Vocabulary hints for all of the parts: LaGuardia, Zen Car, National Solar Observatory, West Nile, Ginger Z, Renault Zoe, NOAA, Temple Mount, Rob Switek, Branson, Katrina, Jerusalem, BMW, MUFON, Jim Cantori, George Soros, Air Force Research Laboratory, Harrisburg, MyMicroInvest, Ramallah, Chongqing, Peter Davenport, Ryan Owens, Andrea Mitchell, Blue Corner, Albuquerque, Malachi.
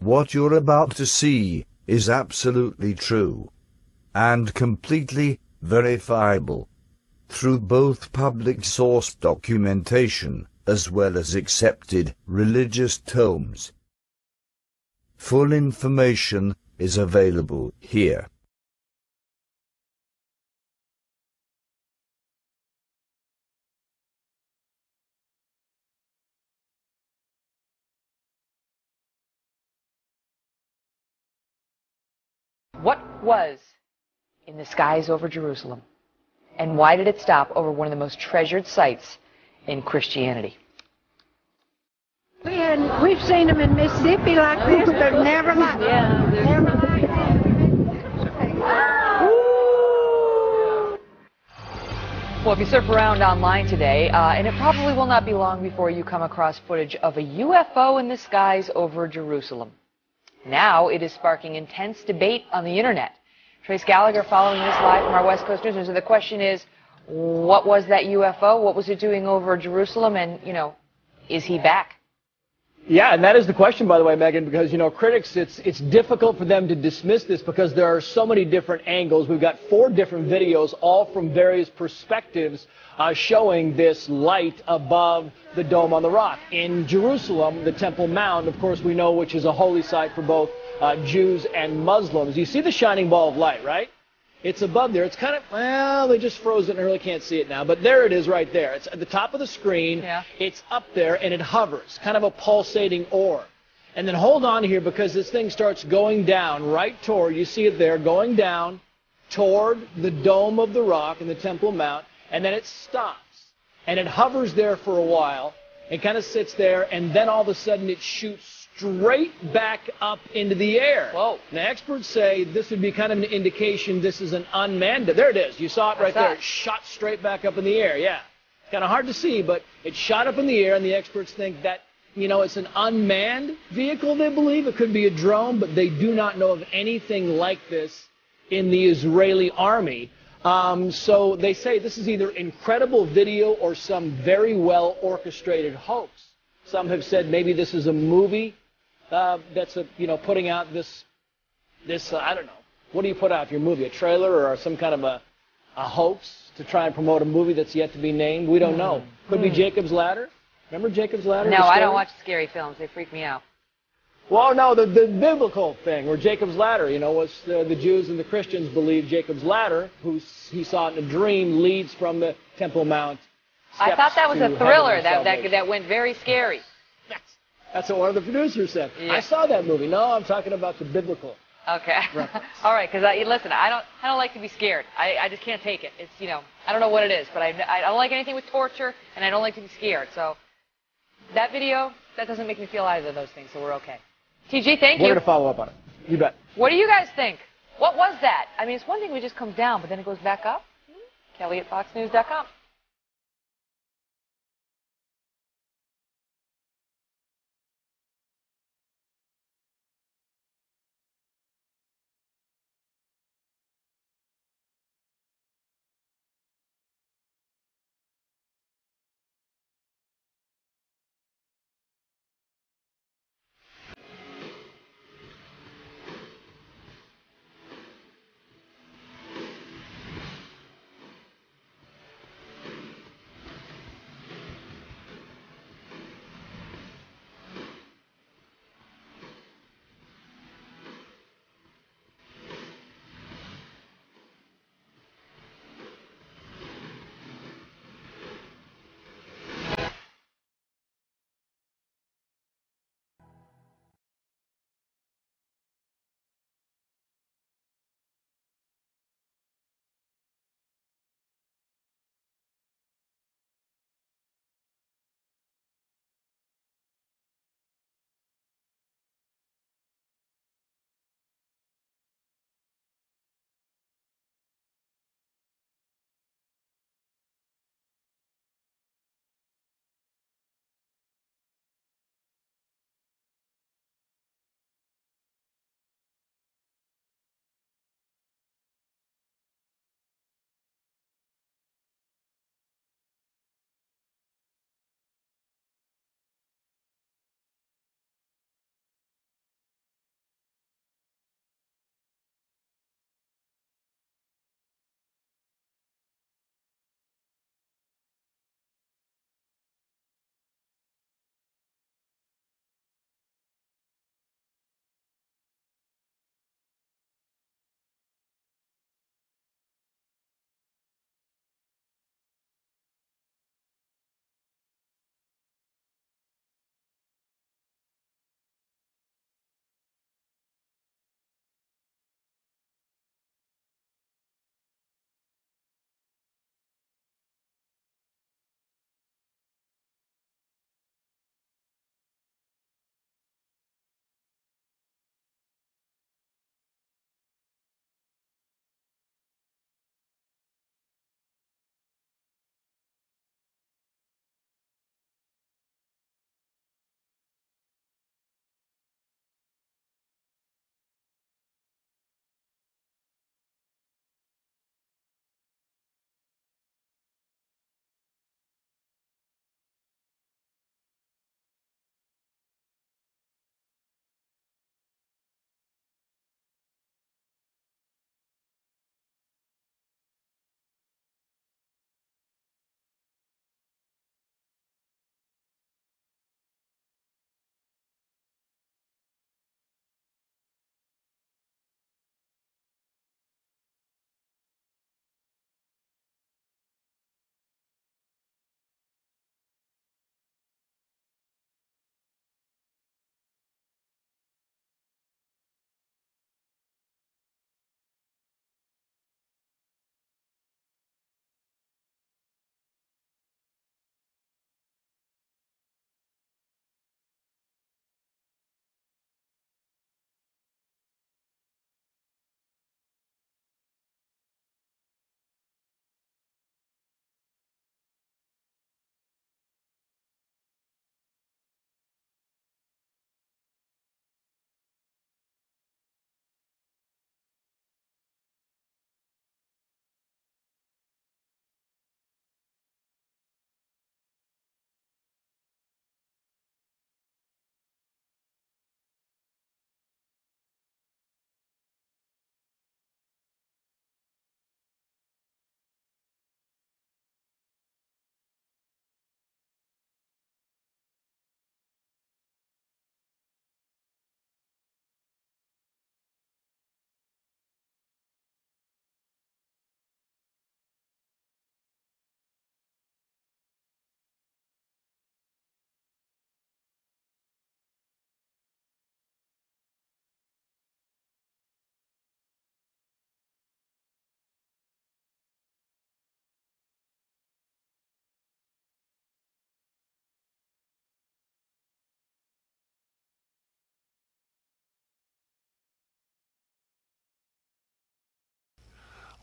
What you're about to see is absolutely true and completely verifiable through both public source documentation as well as accepted religious tomes. Full information is available here. What was in the skies over Jerusalem, and why did it stop over one of the most treasured sites in Christianity? We've seen them in Mississippi like this, but never like this. Yeah, never like this. Well, if you surf around online today, and it probably will not be long before you come across footage of a UFO in the skies over Jerusalem. Now it is sparking intense debate on the internet. Trace Gallagher following this live from our West Coast newsroom. So the question is, what was that UFO? What was it doing over Jerusalem? And, you know, is he back? Yeah, and that is the question, by the way, Megan, because, you know, critics, it's difficult for them to dismiss this because there are so many different angles. We've got 4 different videos, all from various perspectives, showing this light above the Dome on the Rock. In Jerusalem, the Temple Mount, of course, we know, which is a holy site for both Jews and Muslims. You see the shining ball of light, right? It's above there. It's kind of, well, they just froze it and really can't see it now. But there it is right there. It's at the top of the screen. Yeah. It's up there, and it hovers, kind of a pulsating orb. And then hold on here because this thing starts going down right toward, you see it there, going down toward the Dome of the Rock in the Temple Mount, and then it stops. And it hovers there for a while. It kind of sits there, and then all of a sudden it shoots straight back up into the air. Whoa. Now, experts say this would be kind of an indication this is an unmanned. There it is. You saw it right there. It shot straight back up in the air, yeah. It's kind of hard to see, but it shot up in the air, and the experts think that, you know, it's an unmanned vehicle, they believe. It could be a drone, but they do not know of anything like this in the Israeli army. So they say this is either incredible video or some very well-orchestrated hoax. Some have said maybe this is a movie. That's a, you know, putting out this I don't know, what do you put out if your movie, a trailer or some kind of a hoax to try and promote a movie that's yet to be named? We don't know. Could be Jacob's Ladder. Remember Jacob's Ladder? No, I don't watch scary films. They freak me out. Well, no, the biblical thing, or Jacob's Ladder, you know, was the Jews and the Christians believe Jacob's Ladder, who he saw in a dream, leads from the Temple Mount. I thought that was a thriller that went very scary. That's what one of the producers said. Yeah. I saw that movie. No, I'm talking about the biblical. Okay. All right, because listen, I don't like to be scared. I just can't take it. It's, you know, I don't know what it is, but I don't like anything with torture, and I don't like to be scared. So that video, that doesn't make me feel either of those things, so we're okay. TG, thank you. We're going to follow up on it. You bet. What do you guys think? What was that? I mean, it's one thing we just come down, but then it goes back up. Kelly at foxnews.com.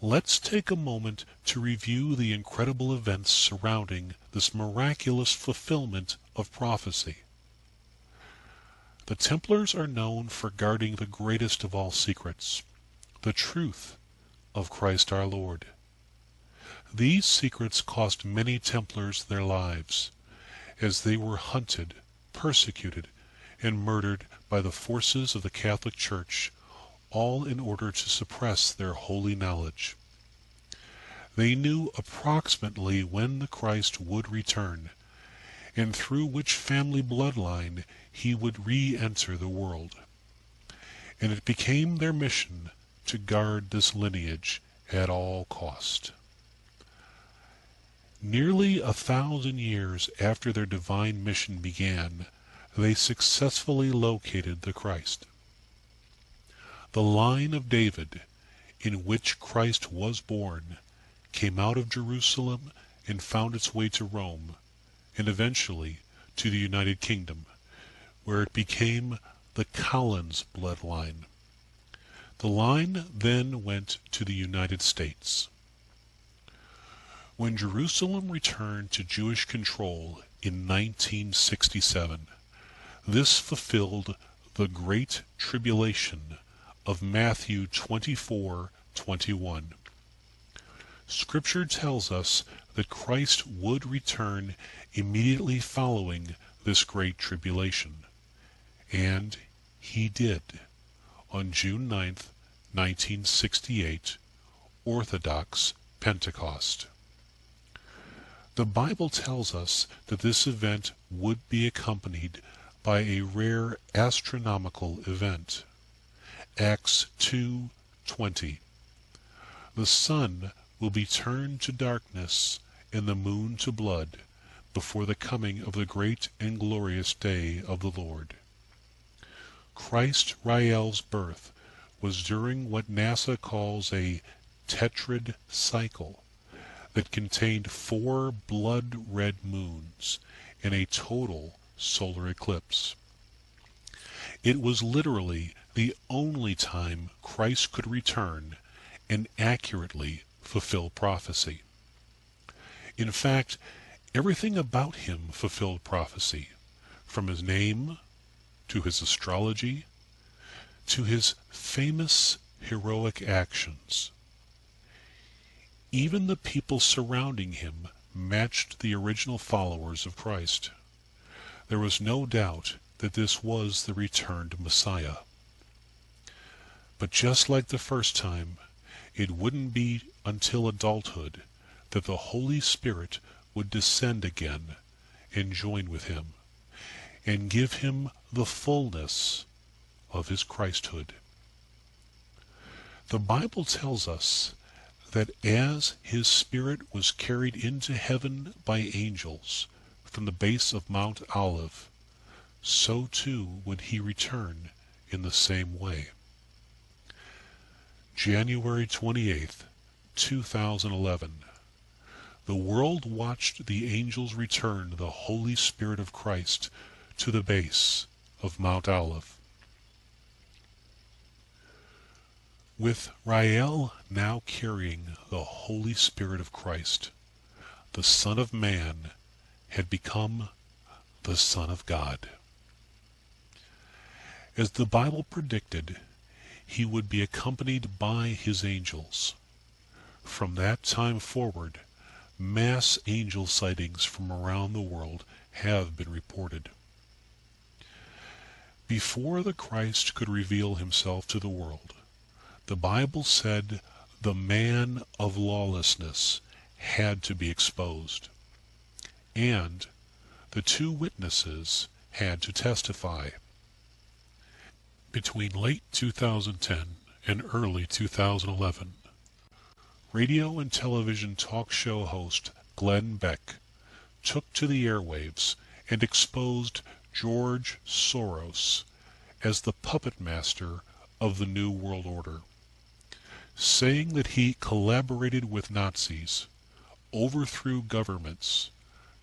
Let's take a moment to review the incredible events surrounding this miraculous fulfillment of prophecy. The Templars are known for guarding the greatest of all secrets, the truth of Christ our Lord. These secrets cost many Templars their lives, as they were hunted, persecuted, and murdered by the forces of the Catholic Church, all in order to suppress their holy knowledge. They knew approximately when the Christ would return, and through which family bloodline he would re-enter the world. And it became their mission to guard this lineage at all cost. Nearly 1,000 years after their divine mission began, they successfully located the Christ. The line of David, in which Christ was born, came out of Jerusalem and found its way to Rome, and eventually to the United Kingdom, where it became the Collins bloodline. The line then went to the United States. When Jerusalem returned to Jewish control in 1967, this fulfilled the Great Tribulation of Matthew 24:21. Scripture tells us that Christ would return immediately following this Great Tribulation, and he did. On June 9, 1968, Orthodox Pentecost. The Bible tells us that this event would be accompanied by a rare astronomical event. Acts 2:20. The sun will be turned to darkness and the moon to blood before the coming of the great and glorious day of the Lord. Christ Rael's birth was during what NASA calls a tetrad cycle that contained 4 blood-red moons and a total solar eclipse. It was literally the only time Christ could return and accurately fulfill prophecy. In fact, everything about him fulfilled prophecy, from his name, to his astrology, to his famous heroic actions. Even the people surrounding him matched the original followers of Christ. There was no doubt that this was the returned Messiah. But just like the first time, it wouldn't be until adulthood that the Holy Spirit would descend again and join with him, and give him the fullness of his Christhood. The Bible tells us that as his spirit was carried into heaven by angels from the base of Mount Olive, so too would he return in the same way. January 28, 2011. The world watched the angels return the Holy Spirit of Christ to the base of Mount Olive. With Rael now carrying the Holy Spirit of Christ, the Son of Man had become the Son of God. As the Bible predicted, he would be accompanied by his angels. From that time forward, mass angel sightings from around the world have been reported. Before the Christ could reveal himself to the world, the Bible said the man of lawlessness had to be exposed, and the 2 witnesses had to testify. Between late 2010 and early 2011, radio and television talk show host Glenn Beck took to the airwaves and exposed George Soros as the puppet master of the New World Order, saying that he collaborated with Nazis, overthrew governments,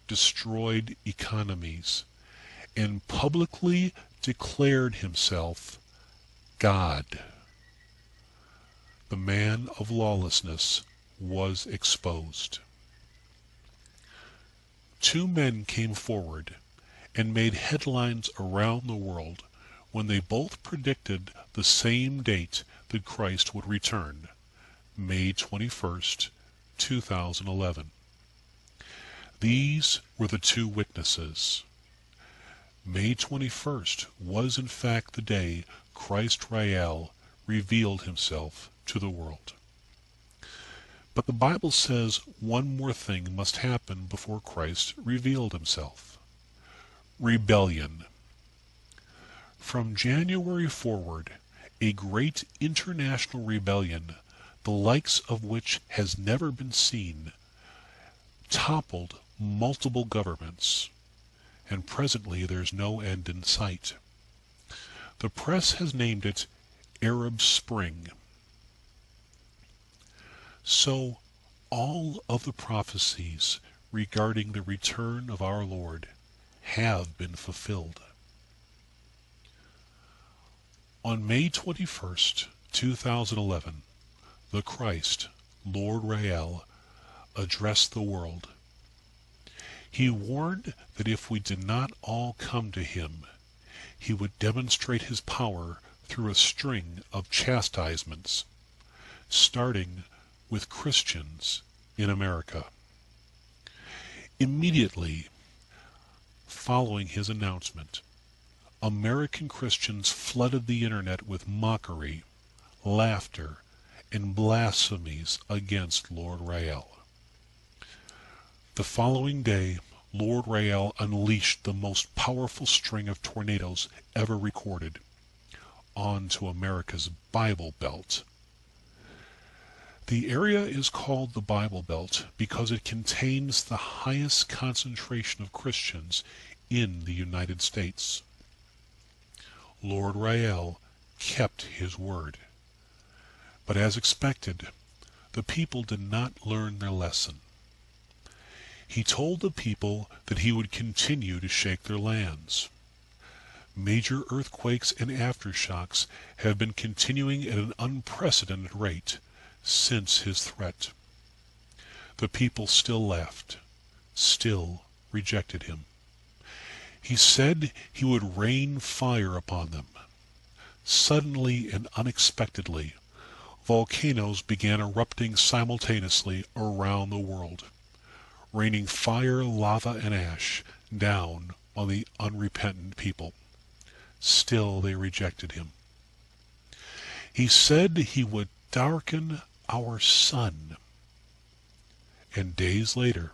destroyed economies, and publicly declared himself God. the man of lawlessness was exposed. Two men came forward and made headlines around the world when they both predicted the same date that Christ would return, May 21st, 2011. These were the two witnesses. May 21st was in fact the day Christ Rael revealed himself to the world. But the Bible says one more thing must happen before Christ revealed himself. Rebellion. From January forward, a great international rebellion, the likes of which has never been seen, toppled multiple governments, and presently there's no end in sight. The press has named it Arab Spring. So all of the prophecies regarding the return of our Lord have been fulfilled. On May 21st, 2011, the Christ, Lord Rael, addressed the world. He warned that if we did not all come to him, he would demonstrate his power through a string of chastisements, starting with Christians in America. Immediately following his announcement, American Christians flooded the internet with mockery, laughter, and blasphemies against Lord Rael. The following day, Lord Rael unleashed the most powerful string of tornadoes ever recorded onto America's Bible Belt. The area is called the Bible Belt because it contains the highest concentration of Christians in the United States. Lord Rael kept his word. But as expected, the people did not learn their lesson. He told the people that he would continue to shake their lands. Major earthquakes and aftershocks have been continuing at an unprecedented rate since his threat. The people still laughed, still rejected him. He said he would rain fire upon them. Suddenly and unexpectedly, volcanoes began erupting simultaneously around the world, raining fire, lava, and ash down on the unrepentant people. Still they rejected him. He said he would darken our sun. And days later,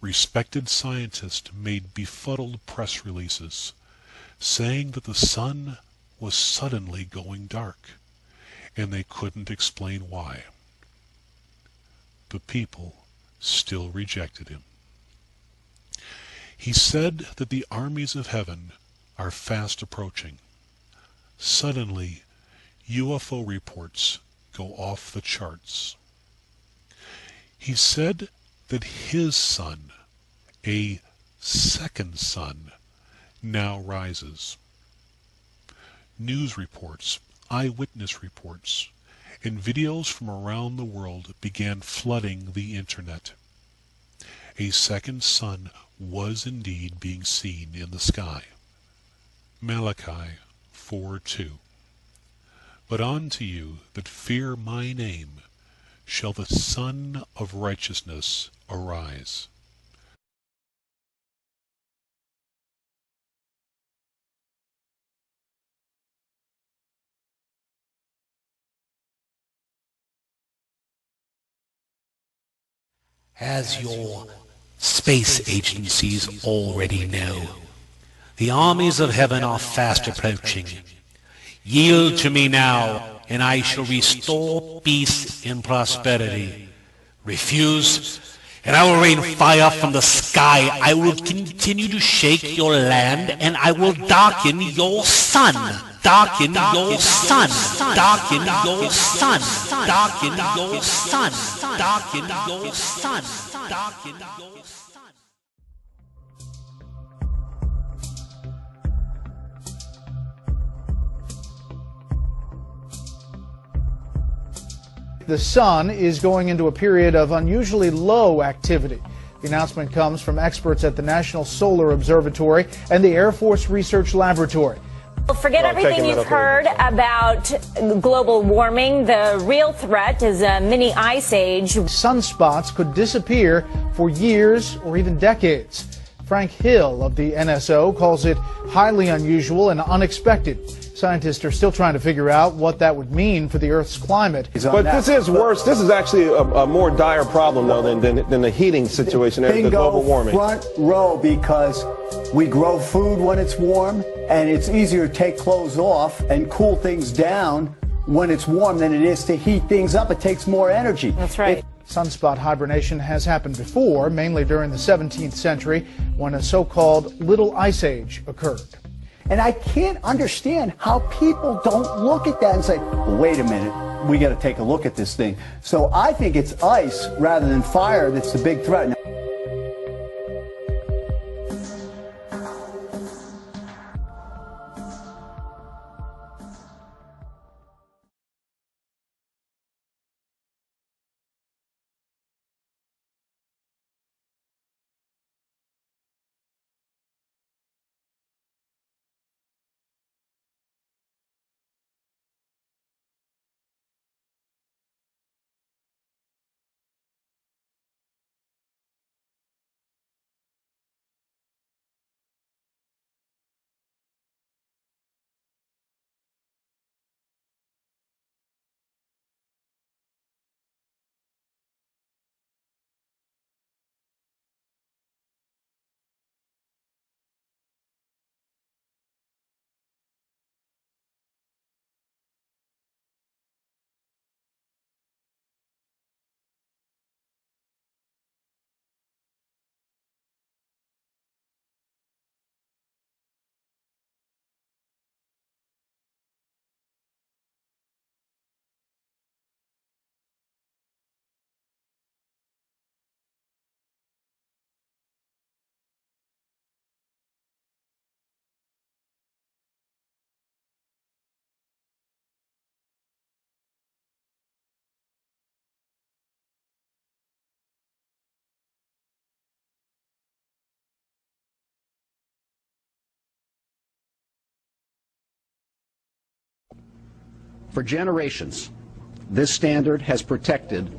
respected scientists made befuddled press releases, saying that the sun was suddenly going dark, and they couldn't explain why. The people still rejected him. He said that the armies of heaven are fast approaching. Suddenly, UFO reports go off the charts. He said that his sun, a second sun, now rises. News reports, eyewitness reports, and videos from around the world began flooding the internet. A second sun was indeed being seen in the sky. Malachi 4:2. But unto you that fear my name shall the Sun of Righteousness arise. As your space agencies already know, the armies of heaven are fast approaching. Yield to me now, and I shall restore peace and prosperity. Refuse, and I will rain fire from the sky. I will continue to shake your land, and I will darken your sun. Darken your sun. Darken your sun. Darken your sun. Darken your sun. Darken your sun. The sun is going into a period of unusually low activity. The announcement comes from experts at the National Solar Observatory and the Air Force Research Laboratory. Well, forget everything you've heard about global warming. The real threat is a mini ice age. Sunspots could disappear for years or even decades. Frank Hill of the NSO calls it highly unusual and unexpected. Scientists are still trying to figure out what that would mean for the Earth's climate. But this is worse. This is actually a more dire problem, though, than the heating situation, the global warming. Front row, because we grow food when it's warm, and it's easier to take clothes off and cool things down when it's warm than it is to heat things up. It takes more energy. That's right. Sunspot hibernation has happened before, mainly during the 17th century, when a so-called Little Ice Age occurred. And I can't understand how people don't look at that and say, well, wait a minute, we got to take a look at this thing. So I think it's ice rather than fire that's the big threat. For generations, this standard has protected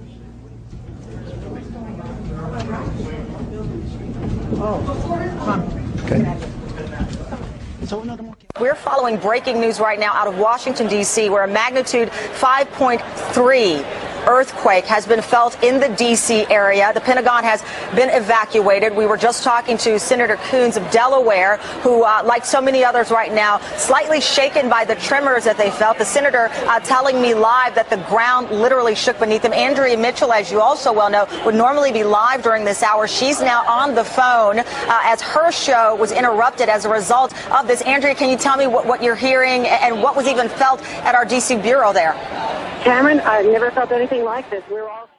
We're following breaking news right now out of Washington, D.C., where a magnitude 5.3 earthquake has been felt in the D.C. area. The Pentagon has been evacuated. We were just talking to Senator Coons of Delaware, who, like so many others right now, slightly shaken by the tremors that they felt. The senator telling me live that the ground literally shook beneath them. Andrea Mitchell, as you also well know, would normally be live during this hour. She's now on the phone as her show was interrupted as a result of this. Andrea, can you tell me what you're hearing and what was even felt at our D.C. bureau there? Cameron, I've never felt anything like this. We're all...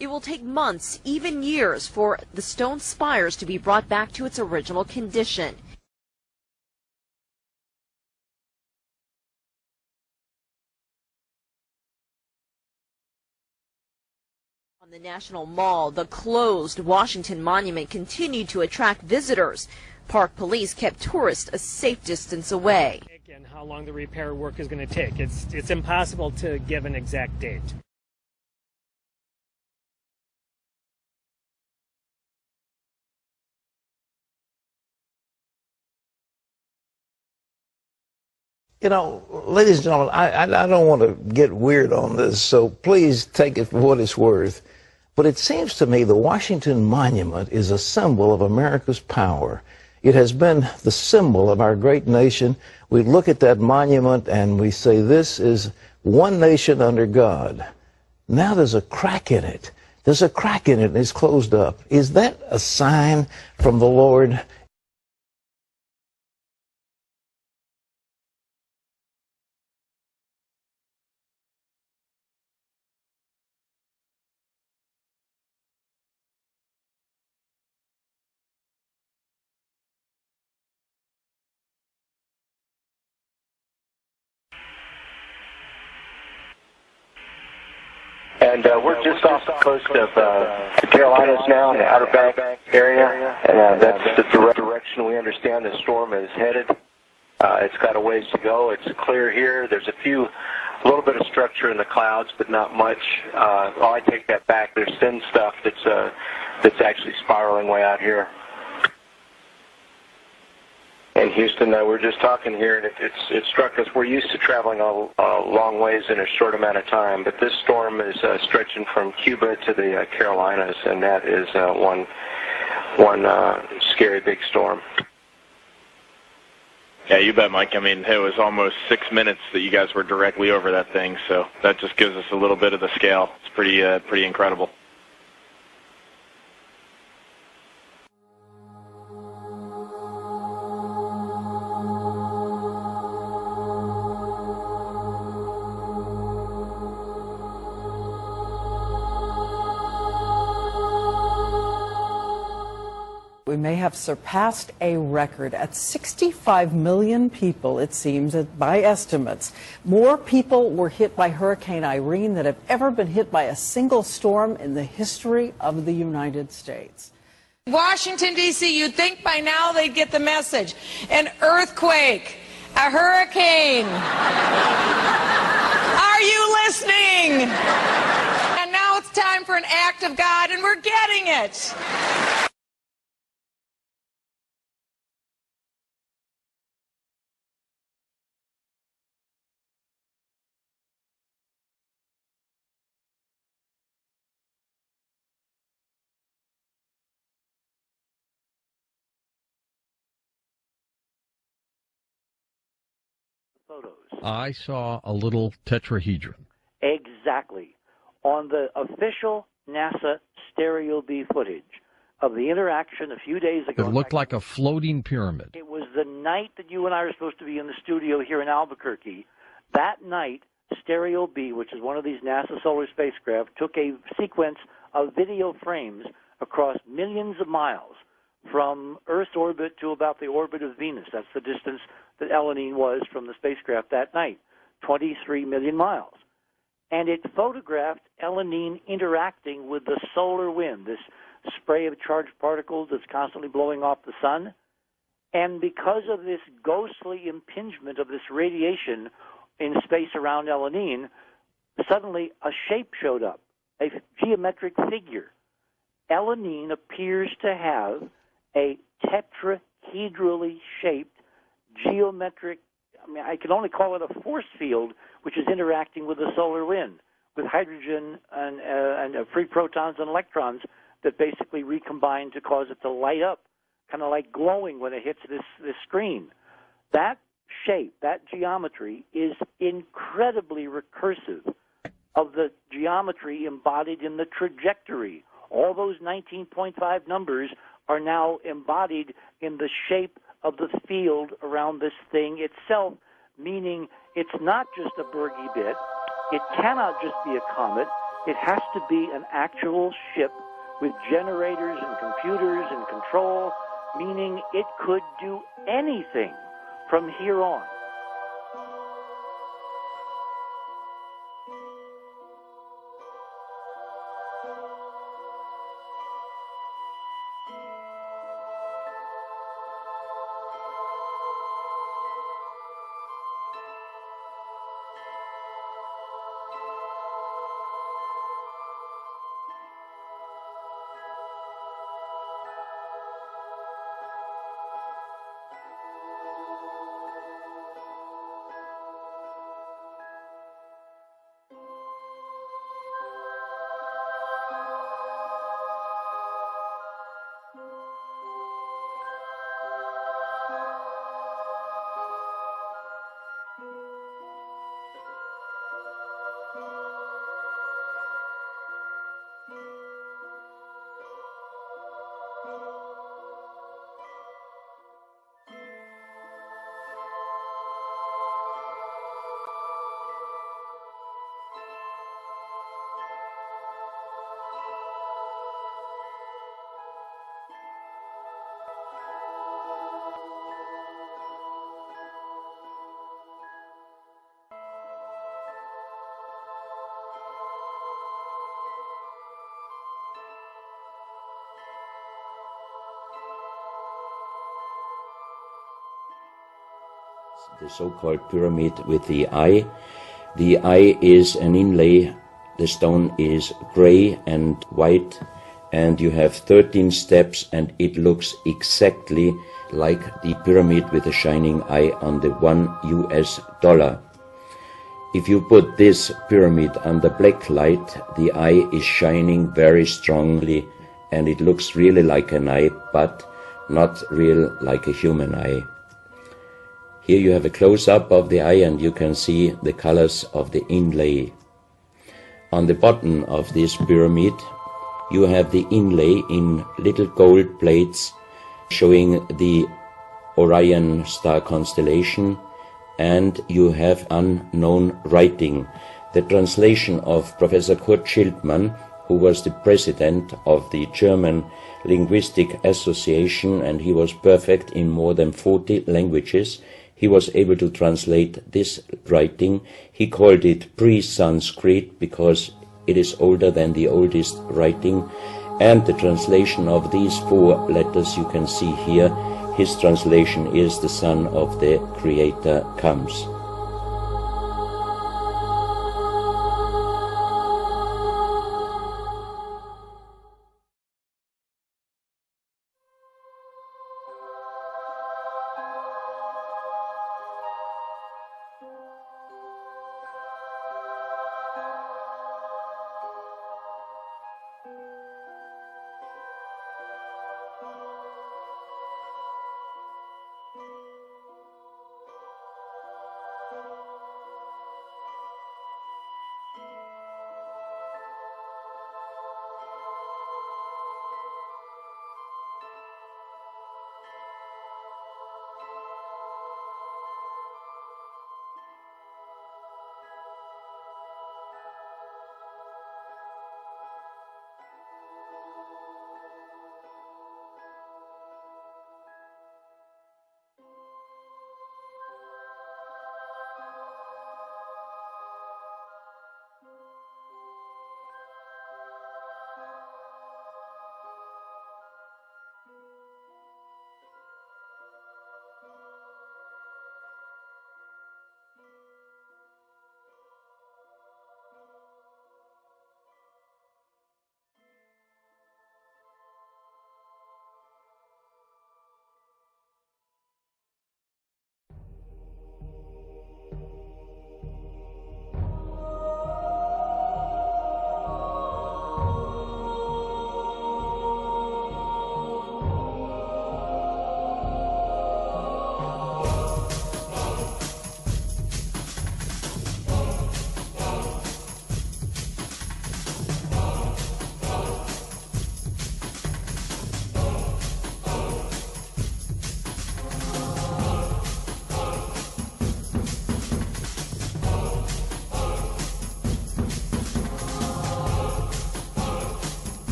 It will take months, even years, for the stone spires to be brought back to its original condition. On the National Mall, the closed Washington Monument continued to attract visitors. Park police kept tourists a safe distance away. And how long the repair work is going to take, it's impossible to give an exact date. You know, ladies and gentlemen, I don't want to get weird on this, so please take it for what it's worth. But it seems to me the Washington Monument is a symbol of America's power. It has been the symbol of our great nation. We look at that monument and we say, this is one nation under God. Now there's a crack in it. There's a crack in it, and it's closed up. Is that a sign from the Lord? And we're just off the coast of the Carolinas now, in the Outer Banks area, and that's the direction we understand the storm is headed. It's got a ways to go. It's clear here. There's a little bit of structure in the clouds, but not much. Oh, I take that back. There's thin stuff that's actually spiraling way out here. In Houston, we were just talking here, and it struck us. We're used to traveling a long ways in a short amount of time, but this storm is stretching from Cuba to the Carolinas, and that is one scary big storm. Yeah, you bet, Mike. I mean, it was almost 6 minutes that you guys were directly over that thing, so that just gives us a little bit of the scale. It's pretty incredible. We may have surpassed a record at 65 million people, it seems, by estimates. More people were hit by Hurricane Irene than have ever been hit by a single storm in the history of the United States. Washington, D.C., you'd think by now they'd get the message. An earthquake, a hurricane. Are you listening? And now it's time for an act of God, and we're getting it. I saw a little tetrahedron. Exactly. On the official NASA Stereo B footage of the interaction a few days ago. It looked like a floating pyramid. It was the night that you and I were supposed to be in the studio here in Albuquerque. That night, Stereo B, which is one of these NASA solar spacecraft, took a sequence of video frames across millions of miles from Earth's orbit to about the orbit of Venus. That's the distance that Elenin was from the spacecraft that night, 23 million miles. And it photographed Elenin interacting with the solar wind, this spray of charged particles that's constantly blowing off the sun. And because of this ghostly impingement of this radiation in space around Elenin, suddenly a shape showed up, a geometric figure. Elenin appears to have a tetrahedrally shaped geometric, I mean, I can only call it a force field, which is interacting with the solar wind, with hydrogen and free protons and electrons that basically recombine to cause it to light up, kind of like glowing when it hits this screen. That shape, that geometry, is incredibly recursive of the geometry embodied in the trajectory. All those 19.5 numbers are now embodied in the shape of the field around this thing itself, meaning it's not just a Bergy bit. It cannot just be a comet. It has to be an actual ship with generators and computers and control, meaning it could do anything from here on. The so-called pyramid with the eye. The eye is an inlay. The stone is gray and white, and you have 13 steps, and it looks exactly like the pyramid with a shining eye on the $1. If you put this pyramid under black light, the eye is shining very strongly, and it looks really like an eye, but not real like a human eye. Here you have a close-up of the eye, and you can see the colors of the inlay. On the bottom of this pyramid, you have the inlay in little gold plates showing the Orion star constellation, and you have unknown writing. The translation of Professor Kurt Schildmann, who was the president of the German Linguistic Association, and he was perfect in more than 40 languages. He was able to translate this writing. He called it pre-Sanskrit because it is older than the oldest writing. And the translation of these four letters you can see here, his translation is "The Son of the Creator comes."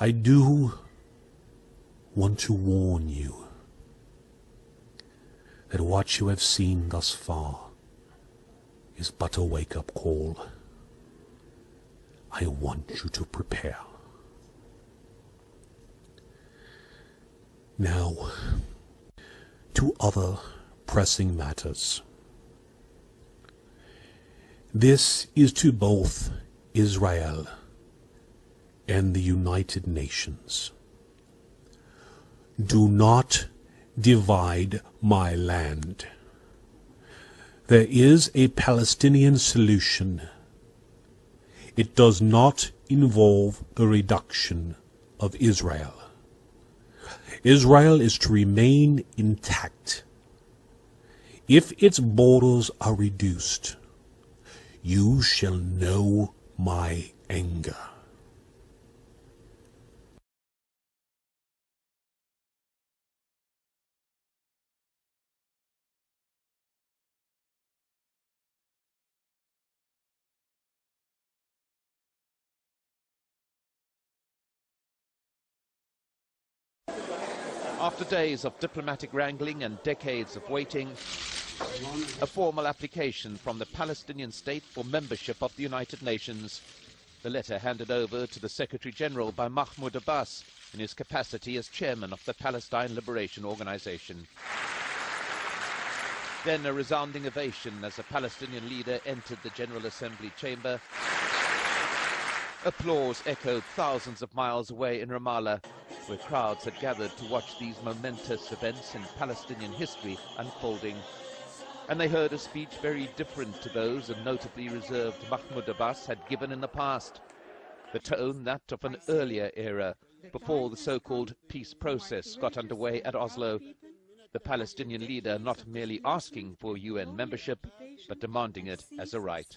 I do want to warn you that what you have seen thus far is but a wake-up call. I want you to prepare. Now, to other pressing matters. This is to both Israel and the United Nations. Do not divide my land. There is a Palestinian solution. It does not involve the reduction of Israel. Israel is to remain intact. If its borders are reduced, you shall know my anger. After days of diplomatic wrangling and decades of waiting, a formal application from the Palestinian state for membership of the United Nations. The letter handed over to the Secretary-General by Mahmoud Abbas in his capacity as chairman of the Palestine Liberation Organization. Then a resounding ovation as the Palestinian leader entered the General Assembly chamber. Applause echoed thousands of miles away in Ramallah, where crowds had gathered to watch these momentous events in Palestinian history unfolding. And they heard a speech very different to those a notably reserved Mahmoud Abbas had given in the past. The tone that of an earlier era, before the so-called peace process got underway at Oslo. The Palestinian leader not merely asking for UN membership, but demanding it as a right.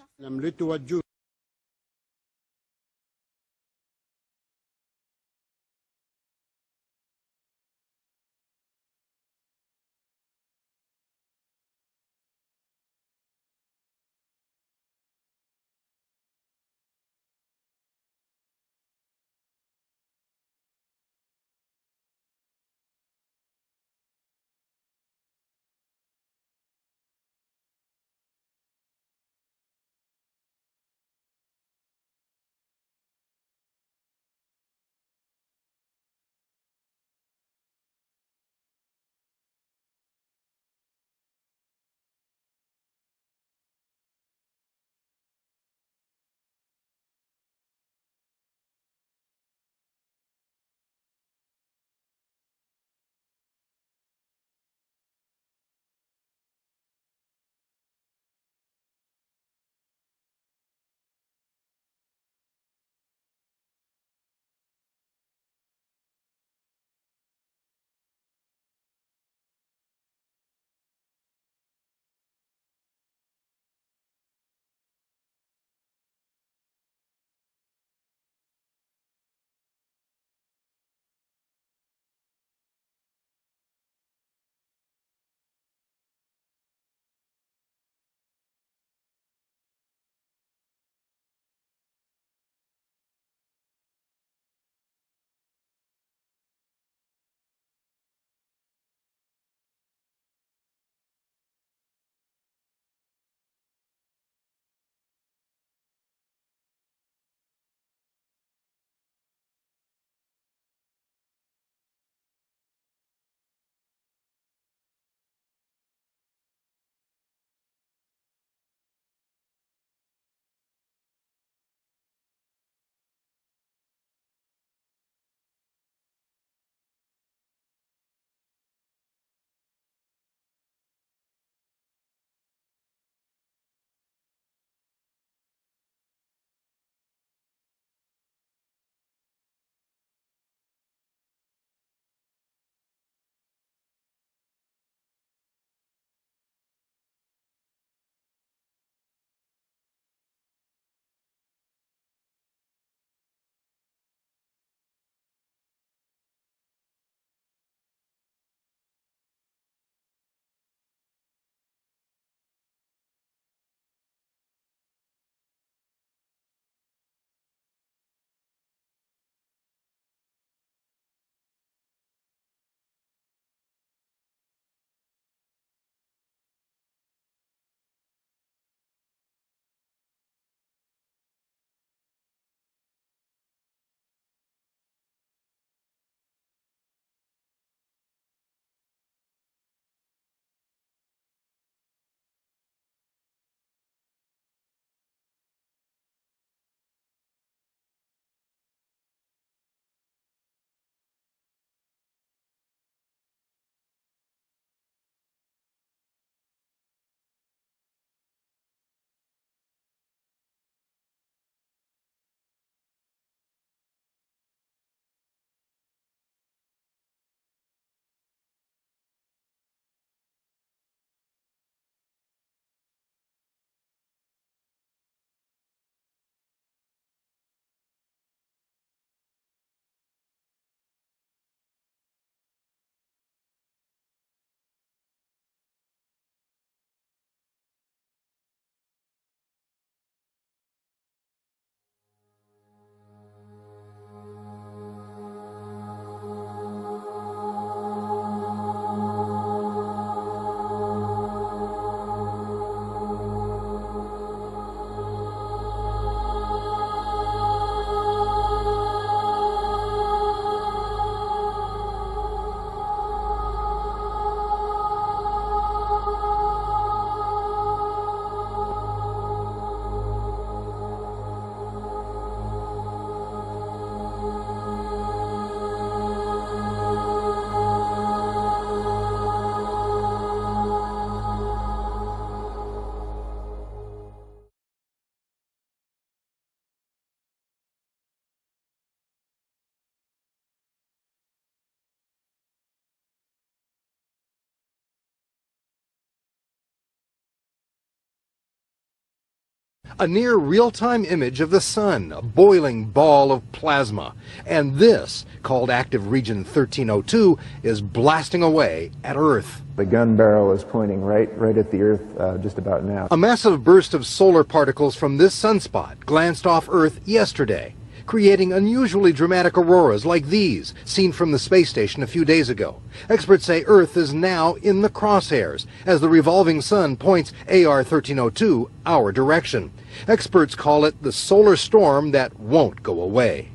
a near real-time image of the sun, a boiling ball of plasma. And this, called Active Region 1302, is blasting away at Earth. The gun barrel is pointing right at the Earth just about now. A massive burst of solar particles from this sunspot glanced off Earth yesterday, creating unusually dramatic auroras like these, seen from the space station a few days ago. Experts say Earth is now in the crosshairs, as the revolving sun points AR-1302 our direction. Experts call it the solar storm that won't go away.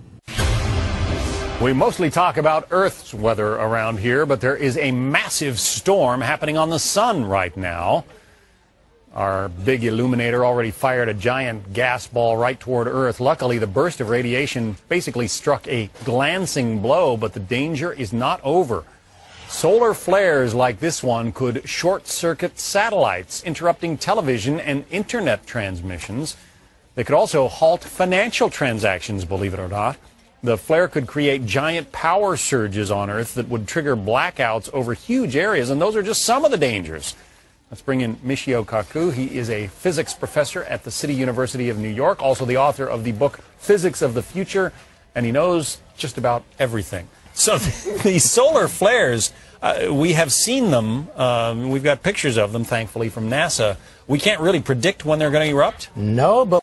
We mostly talk about Earth's weather around here, but there is a massive storm happening on the sun right now. Our big illuminator already fired a giant gas ball right toward Earth. Luckily, the burst of radiation basically struck a glancing blow, but the danger is not over. Solar flares like this one could short-circuit satellites, interrupting television and internet transmissions. They could also halt financial transactions, believe it or not. The flare could create giant power surges on Earth that would trigger blackouts over huge areas, and those are just some of the dangers. Let's bring in Michio Kaku. He is a physics professor at the City University of New York, also the author of the book Physics of the Future, and he knows just about everything. So the solar flares, we have seen them. We've got pictures of them, thankfully, from NASA. We can't really predict when they're going to erupt? No, but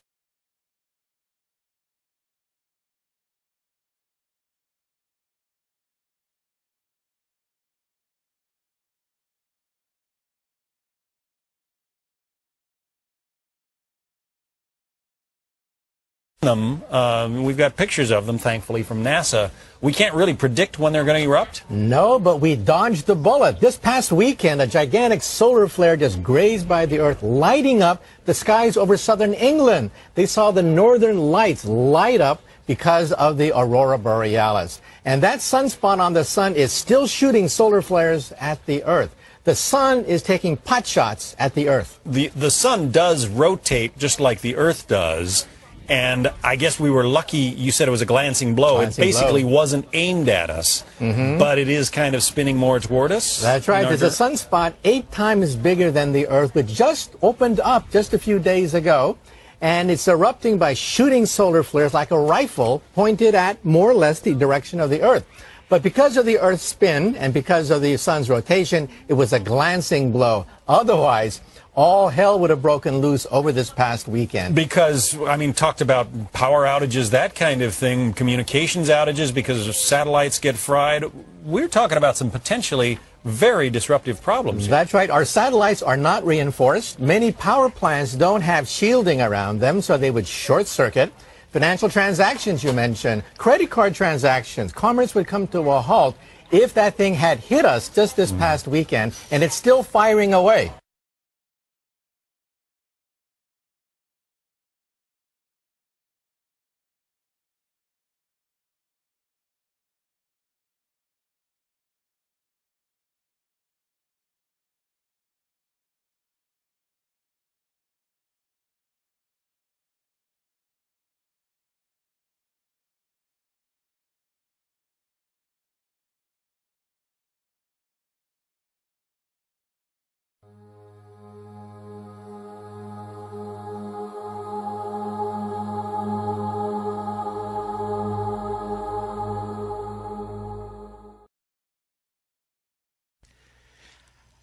we've got pictures of them, thankfully, from NASA. We can't really predict when they're going to erupt? No, but we dodged the bullet. This past weekend, a gigantic solar flare just grazed by the Earth, lighting up the skies over southern England. They saw the northern lights light up because of the aurora borealis. And that sunspot on the sun is still shooting solar flares at the Earth. The sun is taking pot shots at the Earth. The sun does rotate just like the Earth does. And I guess we were lucky. You said it was a glancing blow. Glancing it basically blow. Wasn't aimed at us, but it is kind of spinning more toward us. That's right. There's a sunspot 8 times bigger than the Earth, which just opened up just a few days ago. And it's erupting by shooting solar flares like a rifle pointed at more or less the direction of the Earth. But because of the Earth's spin and because of the sun's rotation, it was a glancing blow. Otherwise, all hell would have broken loose over this past weekend. Because, I mean, talked about power outages, that kind of thing, communications outages because satellites get fried. We're talking about some potentially very disruptive problems here. That's right. Our satellites are not reinforced. Many power plants don't have shielding around them, so they would short circuit. Financial transactions, you mentioned, credit card transactions, commerce would come to a halt if that thing had hit us just this past weekend, and it's still firing away.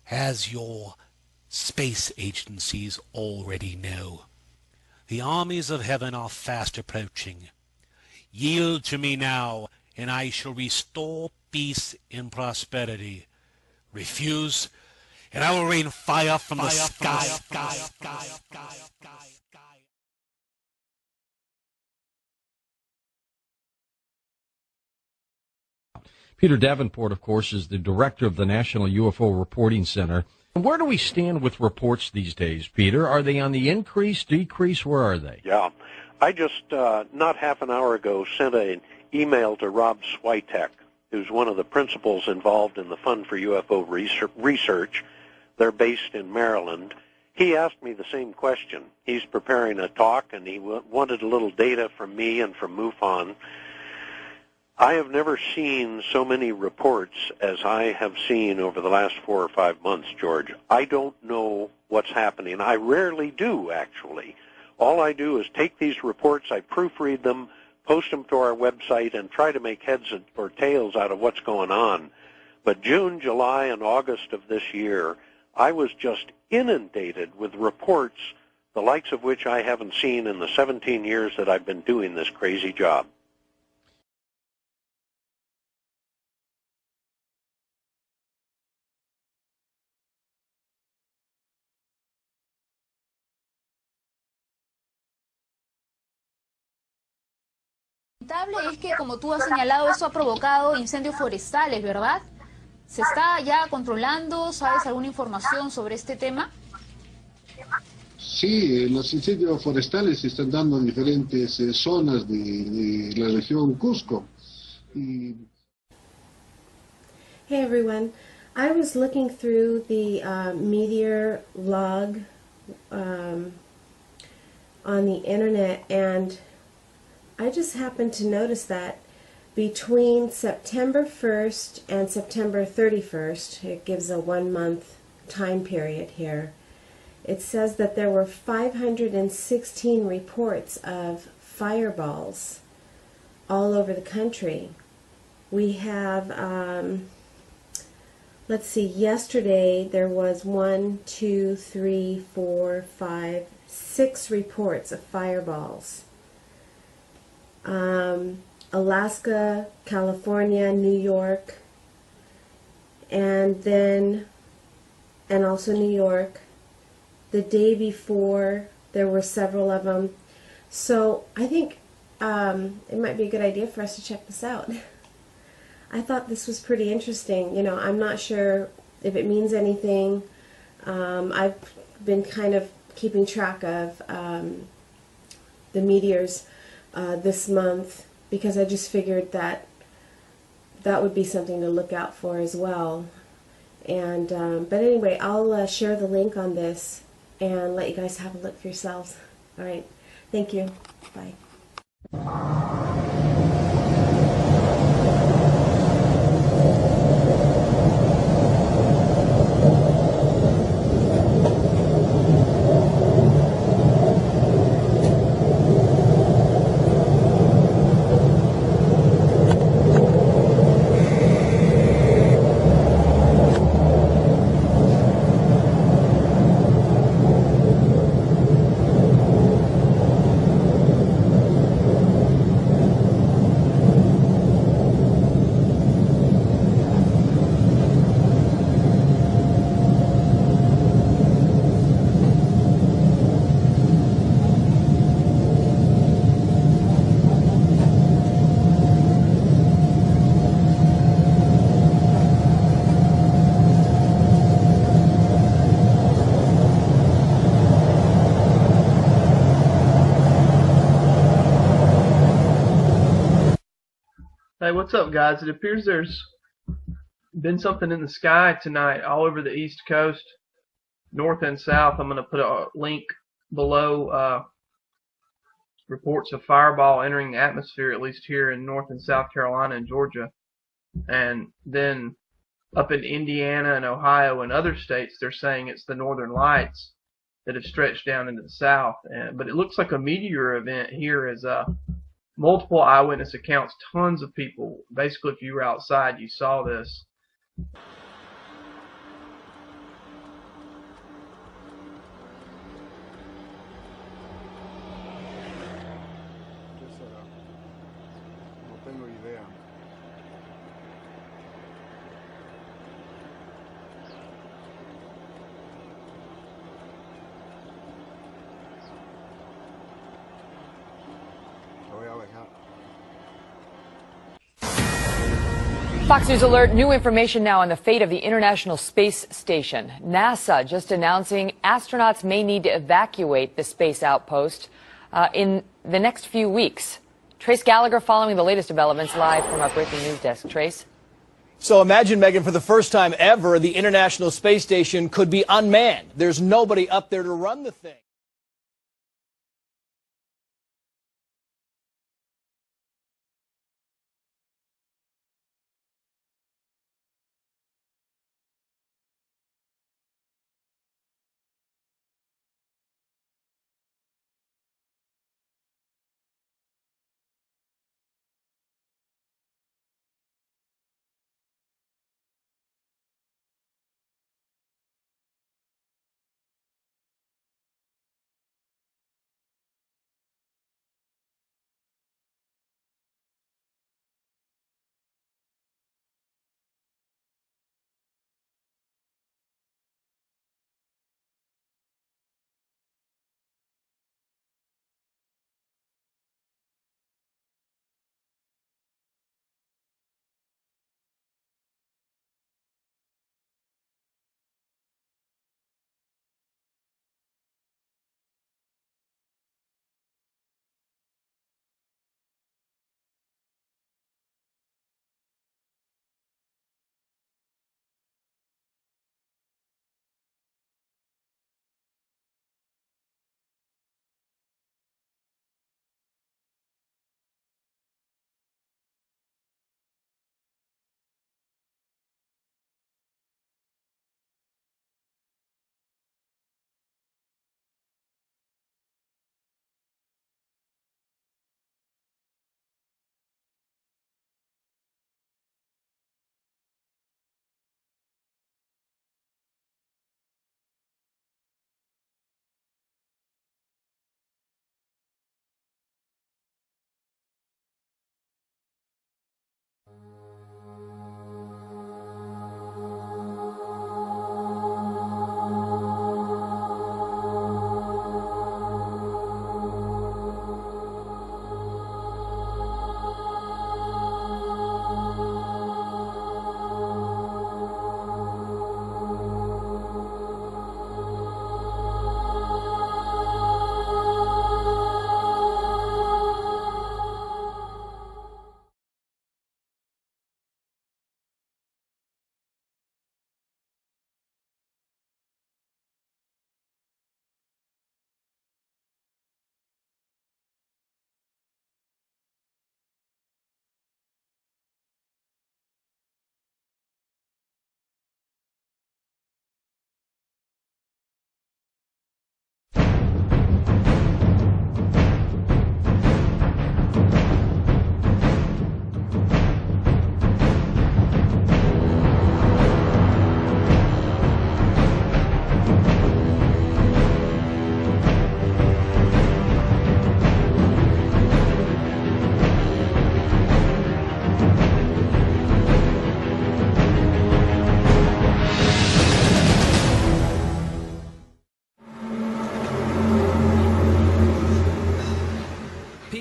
As your space agencies already know, the armies of heaven are fast approaching. Yield to me now, and I shall restore peace and prosperity. Refuse, and I will rain fire from the sky. Peter Davenport, of course, is the director of the National UFO Reporting Center. Where do we stand with reports these days, Peter? Are they on the increase, decrease? Where are they? Yeah. I just, not half an hour ago, sent an email to Rob Switek, who's one of the principals involved in the Fund for UFO Research. They're based in Maryland. He asked me the same question. He's preparing a talk, and he wanted a little data from me and from MUFON. I have never seen so many reports as I have seen over the last 4 or 5 months, George. I don't know what's happening. I rarely do, actually. All I do is take these reports, I proofread them, post them to our website, and try to make heads or tails out of what's going on. But June, July, and August of this year, I was just inundated with reports, the likes of which I haven't seen in the 17 years that I've been doing this crazy job. Es que, como tú has señalado, eso ha provocado incendios forestales, ¿verdad? ¿Se está ya controlando? ¿Sabes alguna información sobre este tema? Sí, los incendios forestales se están dando en diferentes zonas de la región Cusco. Hey everyone, I was looking through the meteor log on the internet, and I just happened to notice that between September 1st and September 31st, it gives a 1 month time period here, it says that there were 516 reports of fireballs all over the country. We have, let's see, yesterday there was 6 reports of fireballs. Alaska, California, New York, and also New York. The day before, there were several of them. So I think it might be a good idea for us to check this out. I thought this was pretty interesting. You know, I'm not sure if it means anything. I've been kind of keeping track of the meteors this month, because I just figured that that would be something to look out for as well. And but anyway, I'll share the link on this and let you guys have a look for yourselves. All right, thank you. Bye. Hey, what's up, guys? It appears there's been something in the sky tonight all over the East Coast, north and south. I'm going to put a link below. Reports of fireball entering the atmosphere, at least here in North and South Carolina and Georgia. And then up in Indiana and Ohio and other states, they're saying it's the northern lights that have stretched down into the south. But it looks like a meteor event here is multiple eyewitness accounts, tons of people. Basically, if you were outside, you saw this. Fox News Alert, new information now on the fate of the International Space Station. NASA just announcing astronauts may need to evacuate the space outpost in the next few weeks. Trace Gallagher following the latest developments live from our breaking news desk. Trace. So imagine, Megan, for the first time ever, the International Space Station could be unmanned. There's nobody up there to run the thing.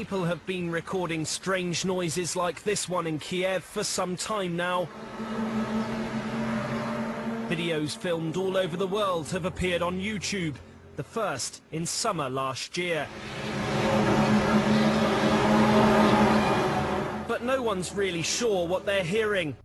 people have been recording strange noises like this one in Kiev for some time now. Videos filmed all over the world have appeared on YouTube, the first in summer last year. But no one's really sure what they're hearing.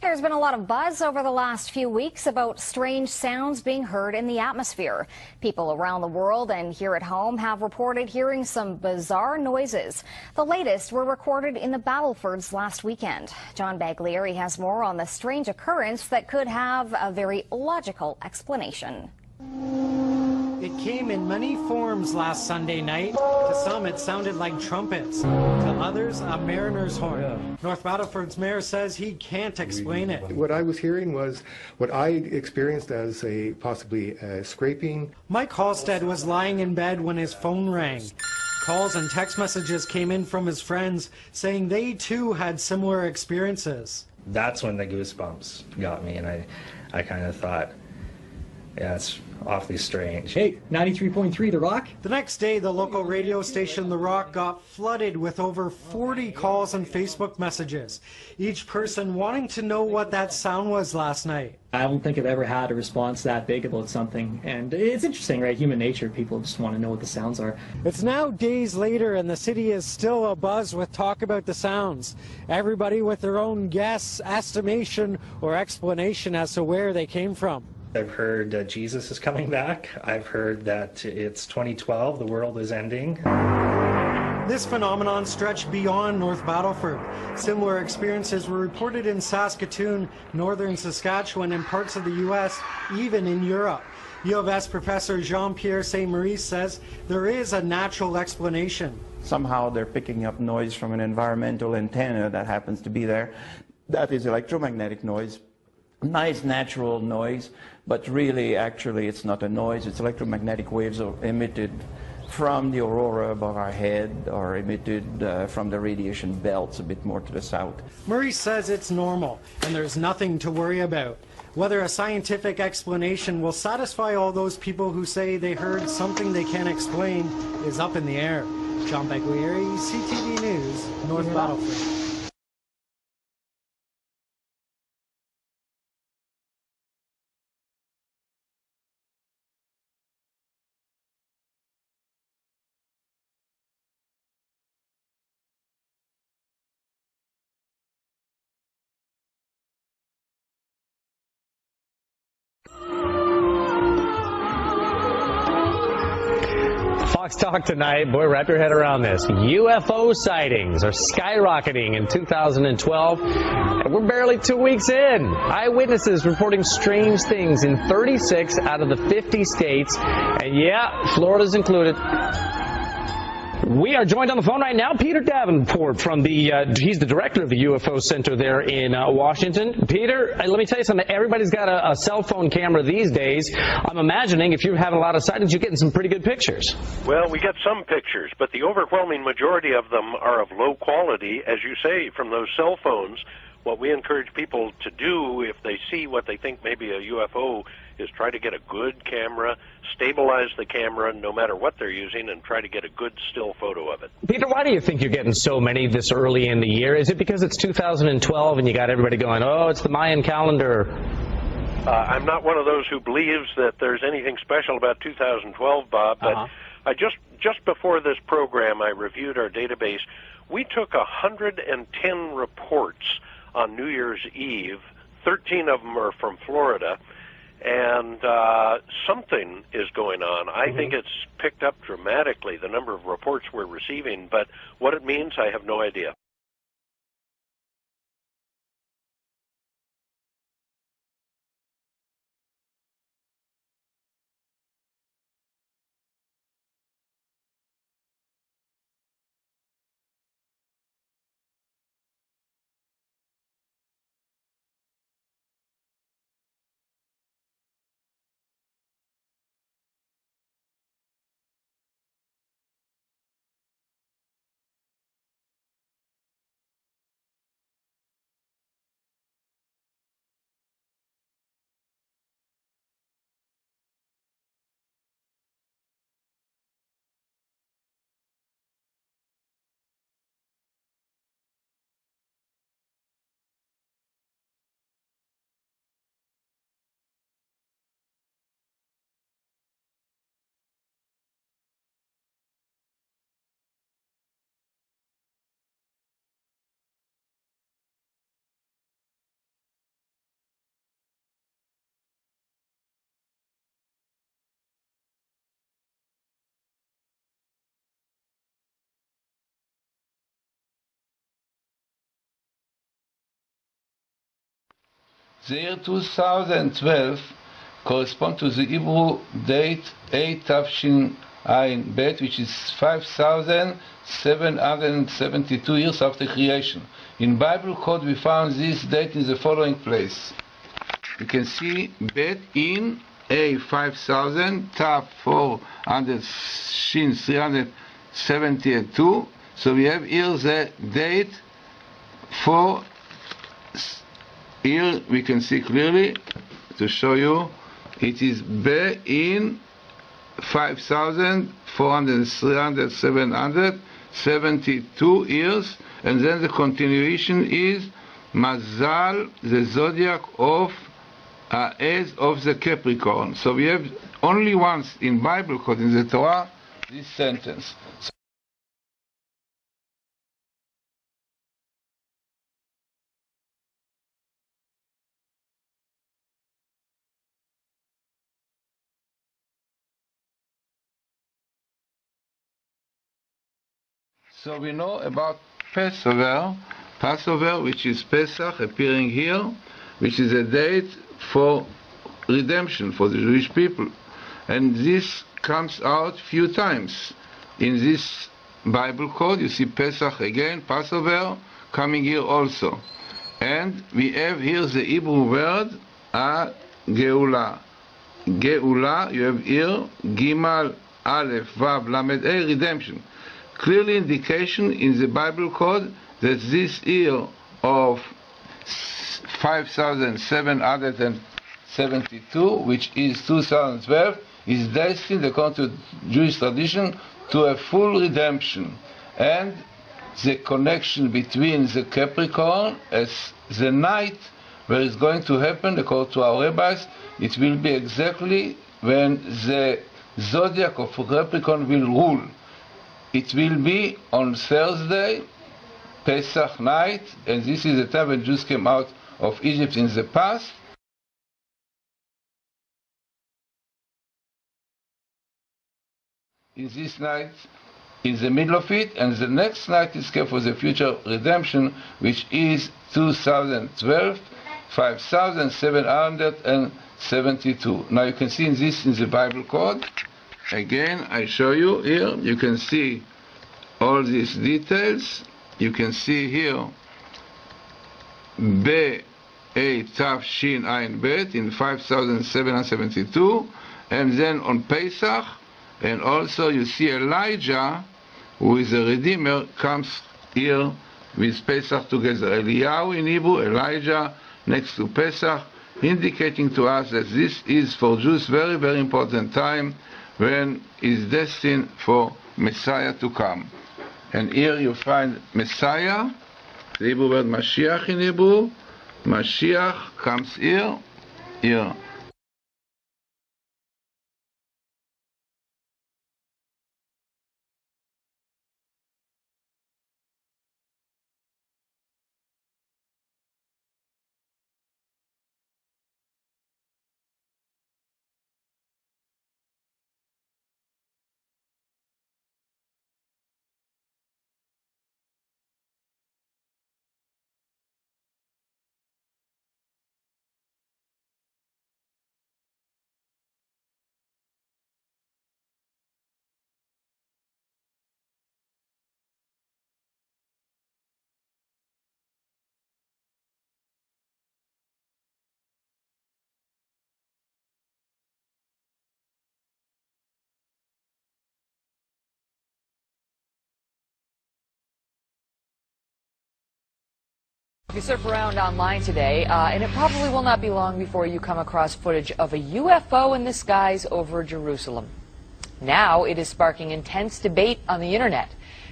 There's been a lot of buzz over the last few weeks about strange sounds being heard in the atmosphere. People around the world and here at home have reported hearing some bizarre noises. The latest were recorded in the Battlefords last weekend. John Baglieri has more on the strange occurrence that could have a very logical explanation. It came in many forms last Sunday night. To some, it sounded like trumpets. To others, a mariner's horn. Yeah. North Battleford's mayor says he can't explain it. What I was hearing was what I experienced as a possibly scraping. Mike Halstead was lying in bed when his phone rang. Calls and text messages came in from his friends saying they too had similar experiences. That's when the goosebumps got me, and I kind of thought, yeah, it's awfully strange. Hey, 93.3 The Rock. The next day, the local radio station The Rock got flooded with over 40 calls and Facebook messages, each person wanting to know what that sound was last night. I don't think I've ever had a response that big about something, and it's interesting, right? Human nature, people just want to know what the sounds are. It's now days later, and the city is still abuzz with talk about the sounds. Everybody with their own guess, estimation, or explanation as to where they came from. I've heard Jesus is coming back. I've heard that it's 2012, the world is ending. This phenomenon stretched beyond North Battleford. Similar experiences were reported in Saskatoon, northern Saskatchewan, and parts of the U.S., even in Europe. U of S professor Jean-Pierre Saint-Maurice says there is a natural explanation. Somehow they're picking up noise from an environmental antenna that happens to be there. That is electromagnetic noise. Nice natural noise, but really actually it's not a noise, it's electromagnetic waves emitted from the aurora above our head or emitted from the radiation belts a bit more to the south. Murray says it's normal and there's nothing to worry about. Whether a scientific explanation will satisfy all those people who say they heard something they can't explain is up in the air. John Baglieri, CTV News, North Battleford. Fox Talk tonight. Boy, wrap your head around this. UFO sightings are skyrocketing in 2012, and we're barely 2 weeks in. Eyewitnesses reporting strange things in 36 out of the 50 states, and yeah, Florida's included. We are joined on the phone right now, Peter Davenport from the, he's the director of the UFO Center there in Washington. Peter, let me tell you something. Everybody's got a cell phone camera these days. I'm imagining if you're having a lot of sightings, you're getting some pretty good pictures. Well, we get some pictures, but the overwhelming majority of them are of low quality, as you say, from those cell phones. What we encourage people to do if they see what they think may be a UFO is try to get a good camera, stabilize the camera no matter what they're using, and try to get a good still photo of it. Peter, why do you think you're getting so many this early in the year? Is it because it's 2012 and you got everybody going, oh, it's the Mayan calendar? I'm not one of those who believes that there's anything special about 2012, Bob, but I just before this program, I reviewed our database. We took 110 reports on New Year's Eve. 13 of them are from Florida, and something is going on. I think it's picked up dramatically, the number of reports we're receiving, but what it means, I have no idea. The year 2012 corresponds to the Hebrew date 8 Tafshin Ayin Bet, which is 5,772 years after creation. In Bible code we found this date in the following place. You can see Bet in A 5,000, Taf 400, Shin 372. So we have here the date for. Here we can see clearly, to show you, it is Be in 5,472 years, and then the continuation is Mazal, the zodiac of A's of the Capricorn. So we have only once in Bible code, in the Torah, this sentence. So we know about Passover, which is Pesach, appearing here, which is a date for redemption for the Jewish people. And this comes out few times. In this Bible code, you see Pesach again, Passover, coming here also. And we have here the Hebrew word, Geula. Geula, you have here, Gimal, Aleph, Vav, Lamed, A, redemption. Clearly indication in the Bible code that this year of 5,772, which is 2012, is destined, according to Jewish tradition, to a full redemption. And the connection between the Capricorn as the night where it's going to happen, according to our rabbis, it will be exactly when the zodiac of Capricorn will rule. It will be on Thursday, Pesach night, and this is the time when Jews came out of Egypt in the past. is this night in the middle of it, and the next night is Care for the Future Redemption, which is 2012, 5,772. Now you can see this in the Bible code. Again, I show you here. You can see all these details. You can see here Be-Taf-Shin-Ayin-Bet in 5,772, and then on Pesach, and also you see Elijah, who is a Redeemer, comes here with Pesach together. Eliyahu in Hebrew, Elijah next to Pesach, indicating to us that this is for Jews very, very important time when is destined for Messiah to come. And here you find Messiah, the Hebrew word Mashiach in Hebrew. Mashiach comes here, here. You surf around online today, and it probably will not be long before you come across footage of a UFO in the skies over Jerusalem. Now it is sparking intense debate on the internet.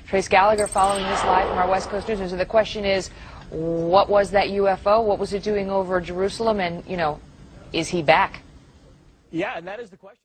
Trace Gallagher following this live from our West Coast News. So the question is, what was that UFO? What was it doing over Jerusalem? And, you know, is he back? Yeah, and that is the question.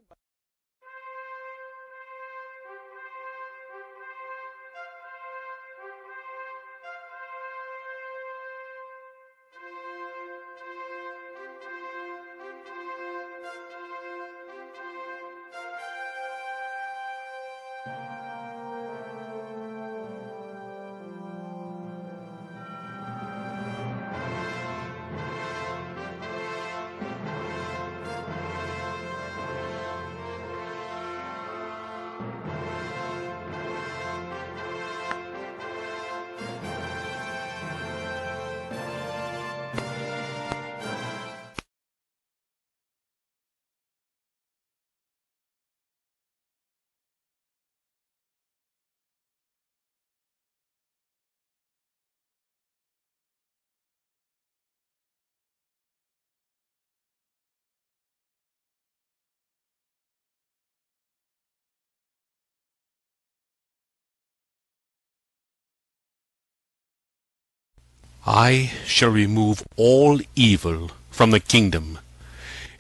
I shall remove all evil from the kingdom,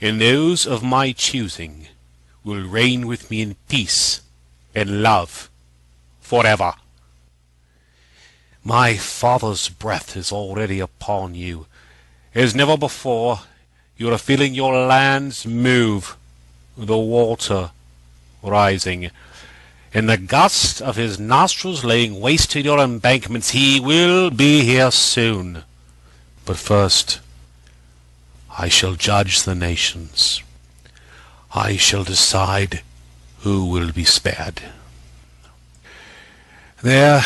and those of my choosing will reign with me in peace and love forever. My Father's breath is already upon you. As never before, you are feeling your lands move, the water rising, in the gust of his nostrils laying waste to your embankments. He will be here soon. But first, I shall judge the nations. I shall decide who will be spared. There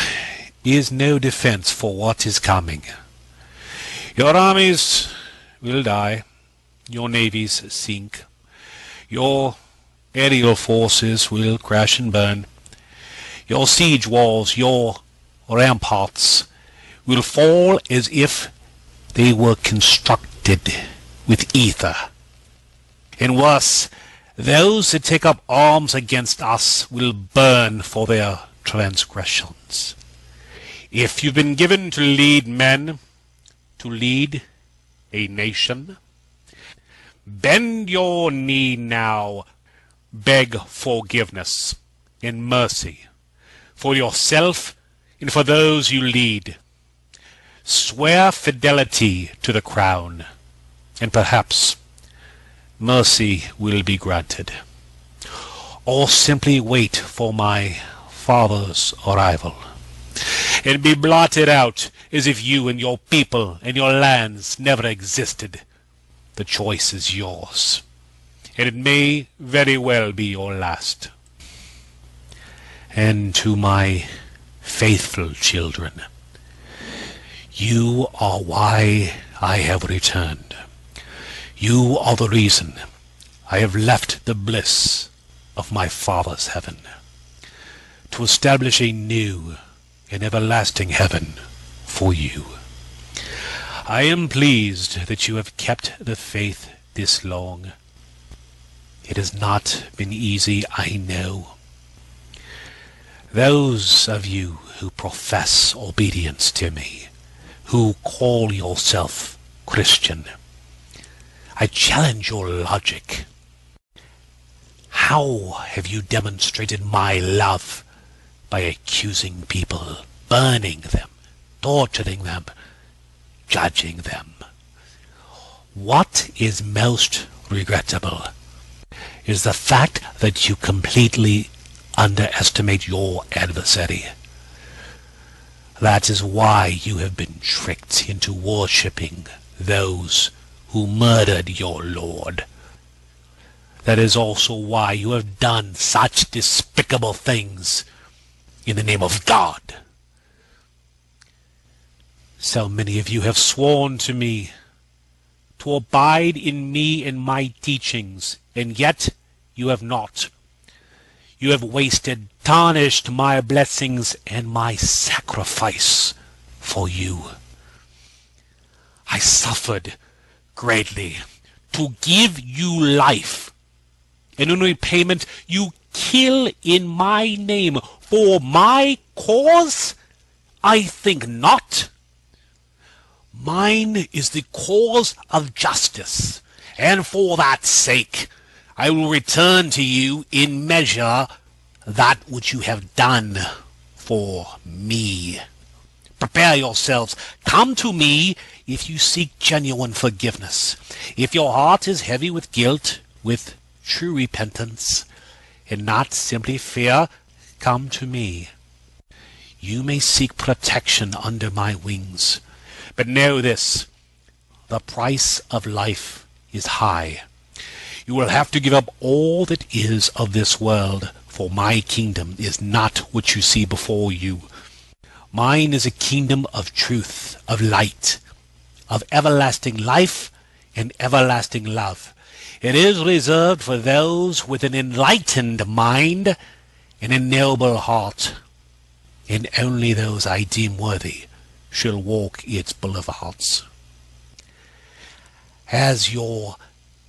is no defense for what is coming. Your armies will die, your navies sink, your aerial forces will crash and burn. Your siege walls, your ramparts, will fall as if they were constructed with ether. And worse, those that take up arms against us will burn for their transgressions. If you've been given to lead men, to lead a nation, bend your knee now, beg forgiveness and mercy for yourself and for those you lead. Swear fidelity to the crown, and perhaps mercy will be granted. or simply wait for my father's arrival, and be blotted out as if you and your people and your lands never existed. The choice is yours, and it may very well be your last. And to my faithful children, you are why I have returned. You are the reason I have left the bliss of my father's heaven to establish a new and everlasting heaven for you. I am pleased that you have kept the faith this long. It has not been easy, I know. Those of you who profess obedience to me, who call yourself Christian, I challenge your logic. How have you demonstrated my love by accusing people, burning them, torturing them, judging them? What is most regrettable is the fact that you completely underestimate your adversary. That is why you have been tricked into worshipping those who murdered your Lord. That is also why you have done such despicable things in the name of God. So many of you have sworn to me, to abide in me and my teachings, and yet you have not. You have wasted, tarnished my blessings and my sacrifice for you. I suffered greatly to give you life, and in repayment you kill in my name for my cause? I think not. Mine is the cause of justice, and for that sake I will return to you in measure that which you have done for me. Prepare yourselves. Come to me if you seek genuine forgiveness, if your heart is heavy with guilt, with true repentance, and not simply fear. Come to me. You may seek protection under my wings. But know this, the price of life is high. You will have to give up all that is of this world, for my kingdom is not what you see before you. Mine is a kingdom of truth, of light, of everlasting life and everlasting love. It is reserved for those with an enlightened mind and a noble heart, and only those I deem worthy shall walk its boulevards. As your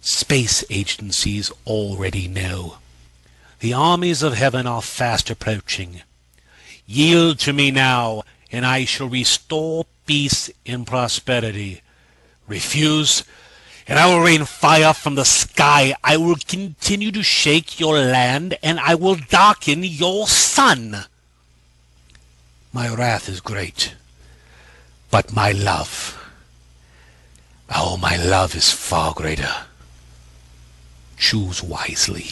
space agencies already know, the armies of heaven are fast approaching. Yield to me now, and I shall restore peace and prosperity. Refuse, and I will rain fire from the sky. I will continue to shake your land, and I will darken your sun. My wrath is great, but my love, oh, my love is far greater. Choose wisely.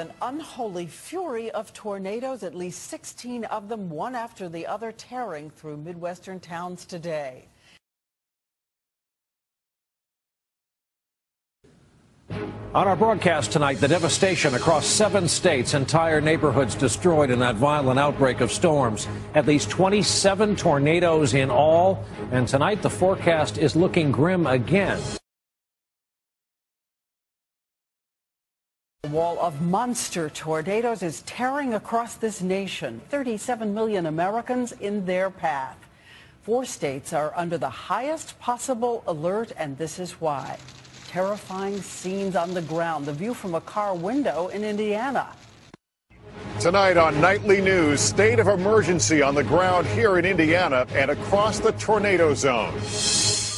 An unholy fury of tornadoes, at least 16 of them, one after the other, tearing through Midwestern towns today. On our broadcast tonight, the devastation across 7 states, entire neighborhoods destroyed in that violent outbreak of storms. At least 27 tornadoes in all, and tonight the forecast is looking grim again. A wall of monster tornadoes is tearing across this nation, 37 million Americans in their path. 4 states are under the highest possible alert, and this is why. Terrifying scenes on the ground, the view from a car window in Indiana. Tonight on Nightly News, state of emergency on the ground here in Indiana and across the tornado zone.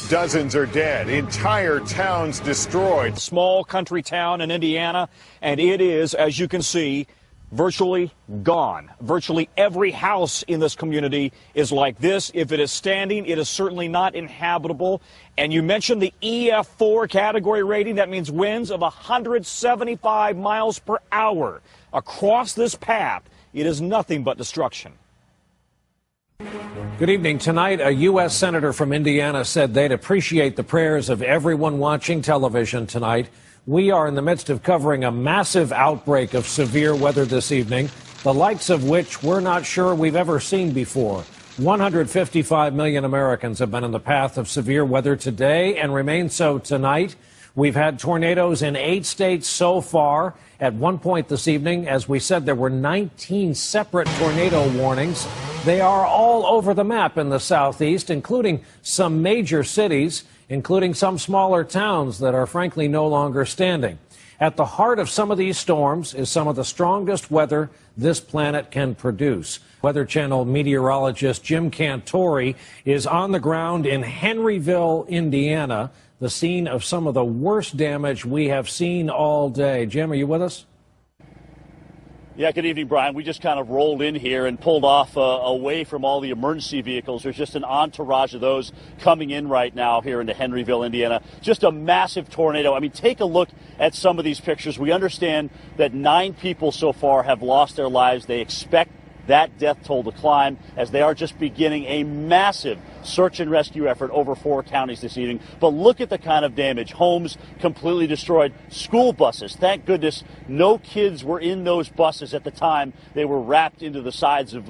Dozens are dead, entire towns destroyed. Small country town in Indiana, and it is, as you can see, virtually gone. Virtually every house in this community is like this. If it is standing, it is certainly not inhabitable. And you mentioned the EF4 category rating. That means winds of 175 miles per hour. Across this path, it is nothing but destruction. Good evening. Tonight, a U.S. senator from Indiana said they'd appreciate the prayers of everyone watching television tonight. We are in the midst of covering a massive outbreak of severe weather this evening, the likes of which we're not sure we've ever seen before. 155 million Americans have been in the path of severe weather today and remain so tonight. We've had tornadoes in 8 states so far. At one point this evening, as we said, there were 19 separate tornado warnings. They are all over the map in the southeast, including some major cities, including some smaller towns that are frankly no longer standing. At the heart of some of these storms is some of the strongest weather this planet can produce. Weather Channel meteorologist Jim Cantori is on the ground in Henryville, Indiana, the scene of some of the worst damage we have seen all day. Jim, are you with us? Yeah, good evening, Brian. We just kind of rolled in here and pulled off away from all the emergency vehicles. There's just an entourage of those coming in right now here into Henryville, Indiana. Just a massive tornado. I mean, take a look at some of these pictures. We understand that 9 people so far have lost their lives. They expect that death toll to climb as they are just beginning a massive search and rescue effort over 4 counties this evening. But look at the kind of damage. Homes completely destroyed. School buses, thank goodness no kids were in those buses at the time. They were wrapped into the sides of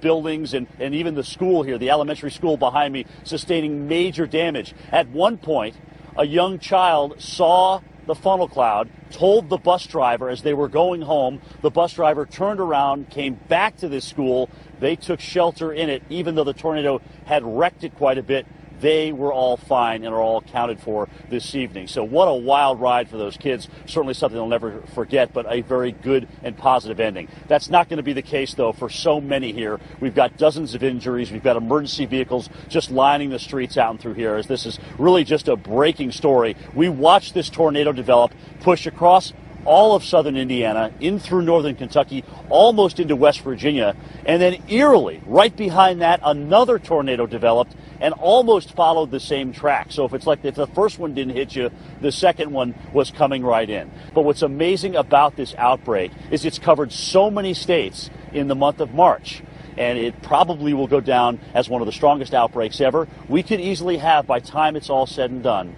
buildings and even the school here, the elementary school behind me, sustaining major damage. At one point, a young child saw the funnel cloud, told the bus driver as they were going home. The bus driver turned around, came back to this school. They took shelter in it, even though the tornado had wrecked it quite a bit. They were all fine and are all accounted for this evening. So what a wild ride for those kids. Certainly something they'll never forget, but a very good and positive ending. That's not going to be the case, though, for so many here. We've got dozens of injuries. We've got emergency vehicles just lining the streets out and through here, as this is really just a breaking story. We watched this tornado develop, push across all of southern Indiana, in through northern Kentucky, almost into West Virginia, and then eerily, right behind that, another tornado developed and almost followed the same track. So if it's like if the first one didn't hit you, the second one was coming right in. But what's amazing about this outbreak is it's covered so many states in the month of March. And it probably will go down as one of the strongest outbreaks ever. We could easily have, by time it's all said and done,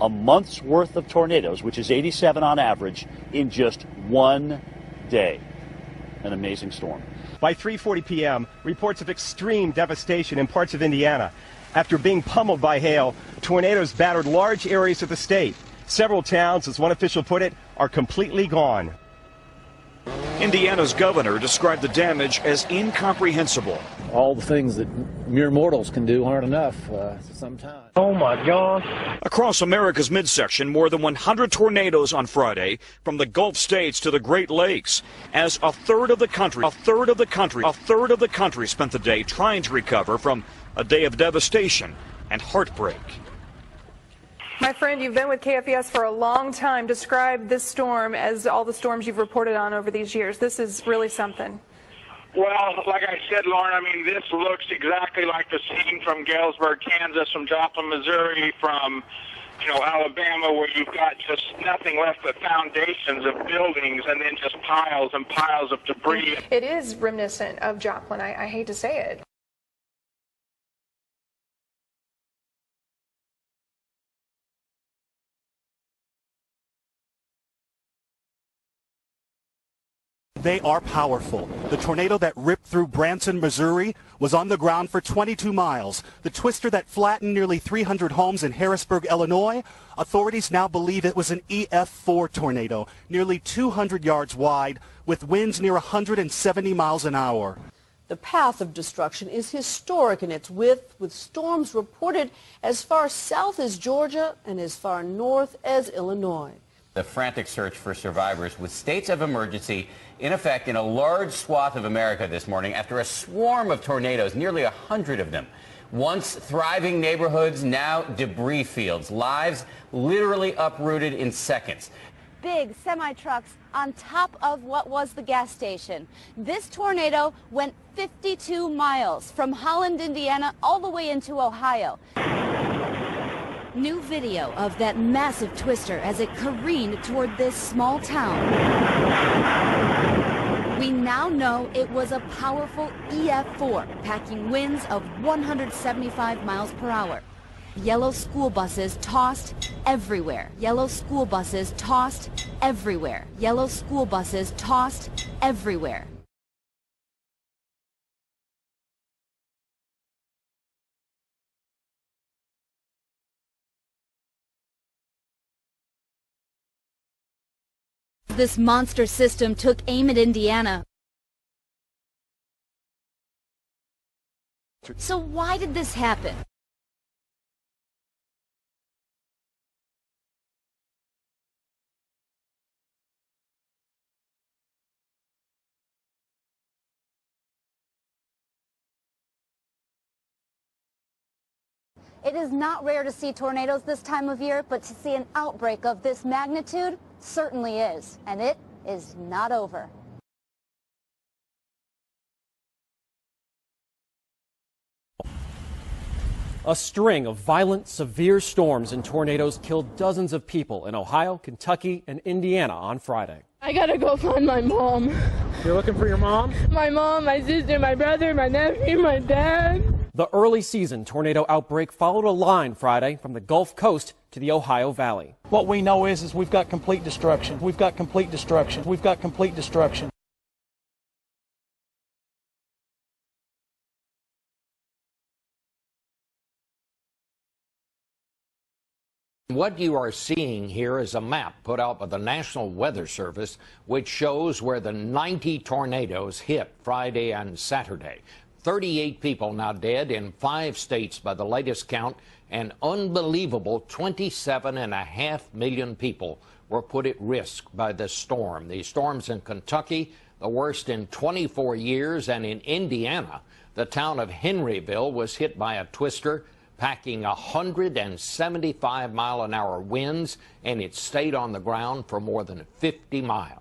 a month's worth of tornadoes, which is 87 on average, in just one day. An amazing storm. By 3:40 p.m., reports of extreme devastation in parts of Indiana. After being pummeled by hail, tornadoes battered large areas of the state. Several towns, as one official put it, are completely gone. Indiana's governor described the damage as incomprehensible. All the things that mere mortals can do aren't enough sometimes. Oh my God. Across America's midsection, more than 100 tornadoes on Friday, from the Gulf states to the Great Lakes, as a third of the country spent the day trying to recover from a day of devastation and heartbreak. My friend, you've been with KFES for a long time. Describe this storm as all the storms you've reported on over these years. This is really something. Well, like I said, Lauren, I mean, this looks exactly like the scene from Galesburg, Kansas, from Joplin, Missouri, from you know, Alabama, where you've got just nothing left but foundations of buildings and then just piles and piles of debris. It is reminiscent of Joplin. I hate to say it. They are powerful. The tornado that ripped through Branson, Missouri, was on the ground for 22 miles. The twister that flattened nearly 300 homes in Harrisburg, Illinois, authorities now believe it was an EF4 tornado, nearly 200 yards wide, with winds near 170 miles an hour. The path of destruction is historic in its width, with storms reported as far south as Georgia and as far north as Illinois. The frantic search for survivors, with states of emergency in effect in a large swath of America this morning after a swarm of tornadoes, nearly 100 of them. Once thriving neighborhoods, now debris fields, lives literally uprooted in seconds. Big semi-trucks on top of what was the gas station. This tornado went 52 miles from Holland, Indiana, all the way into Ohio. New video of that massive twister as it careened toward this small town. We now know it was a powerful EF4, packing winds of 175 miles per hour. Yellow school buses tossed everywhere. Yellow school buses tossed everywhere. Yellow school buses tossed everywhere. This monster system took aim at Indiana. So why did this happen? It is not rare to see tornadoes this time of year, but to see an outbreak of this magnitude certainly is, and it is not over. A string of violent, severe storms and tornadoes killed dozens of people in Ohio, Kentucky, and Indiana on Friday. I gotta go find my mom. You're looking for your mom? My mom, my sister, my brother, my nephew, my dad. The early season tornado outbreak followed a line Friday from the Gulf Coast to the Ohio Valley. What we know is we've got complete destruction. We've got complete destruction. We've got complete destruction. What you are seeing here is a map put out by the National Weather Service, which shows where the 90 tornadoes hit Friday and Saturday. 38 people now dead in 5 states by the latest count. An unbelievable 27.5 million people were put at risk by this storm. The storms in Kentucky, the worst in 24 years, and in Indiana, the town of Henryville was hit by a twister, packing 175 mile an hour winds, and it stayed on the ground for more than 50 miles.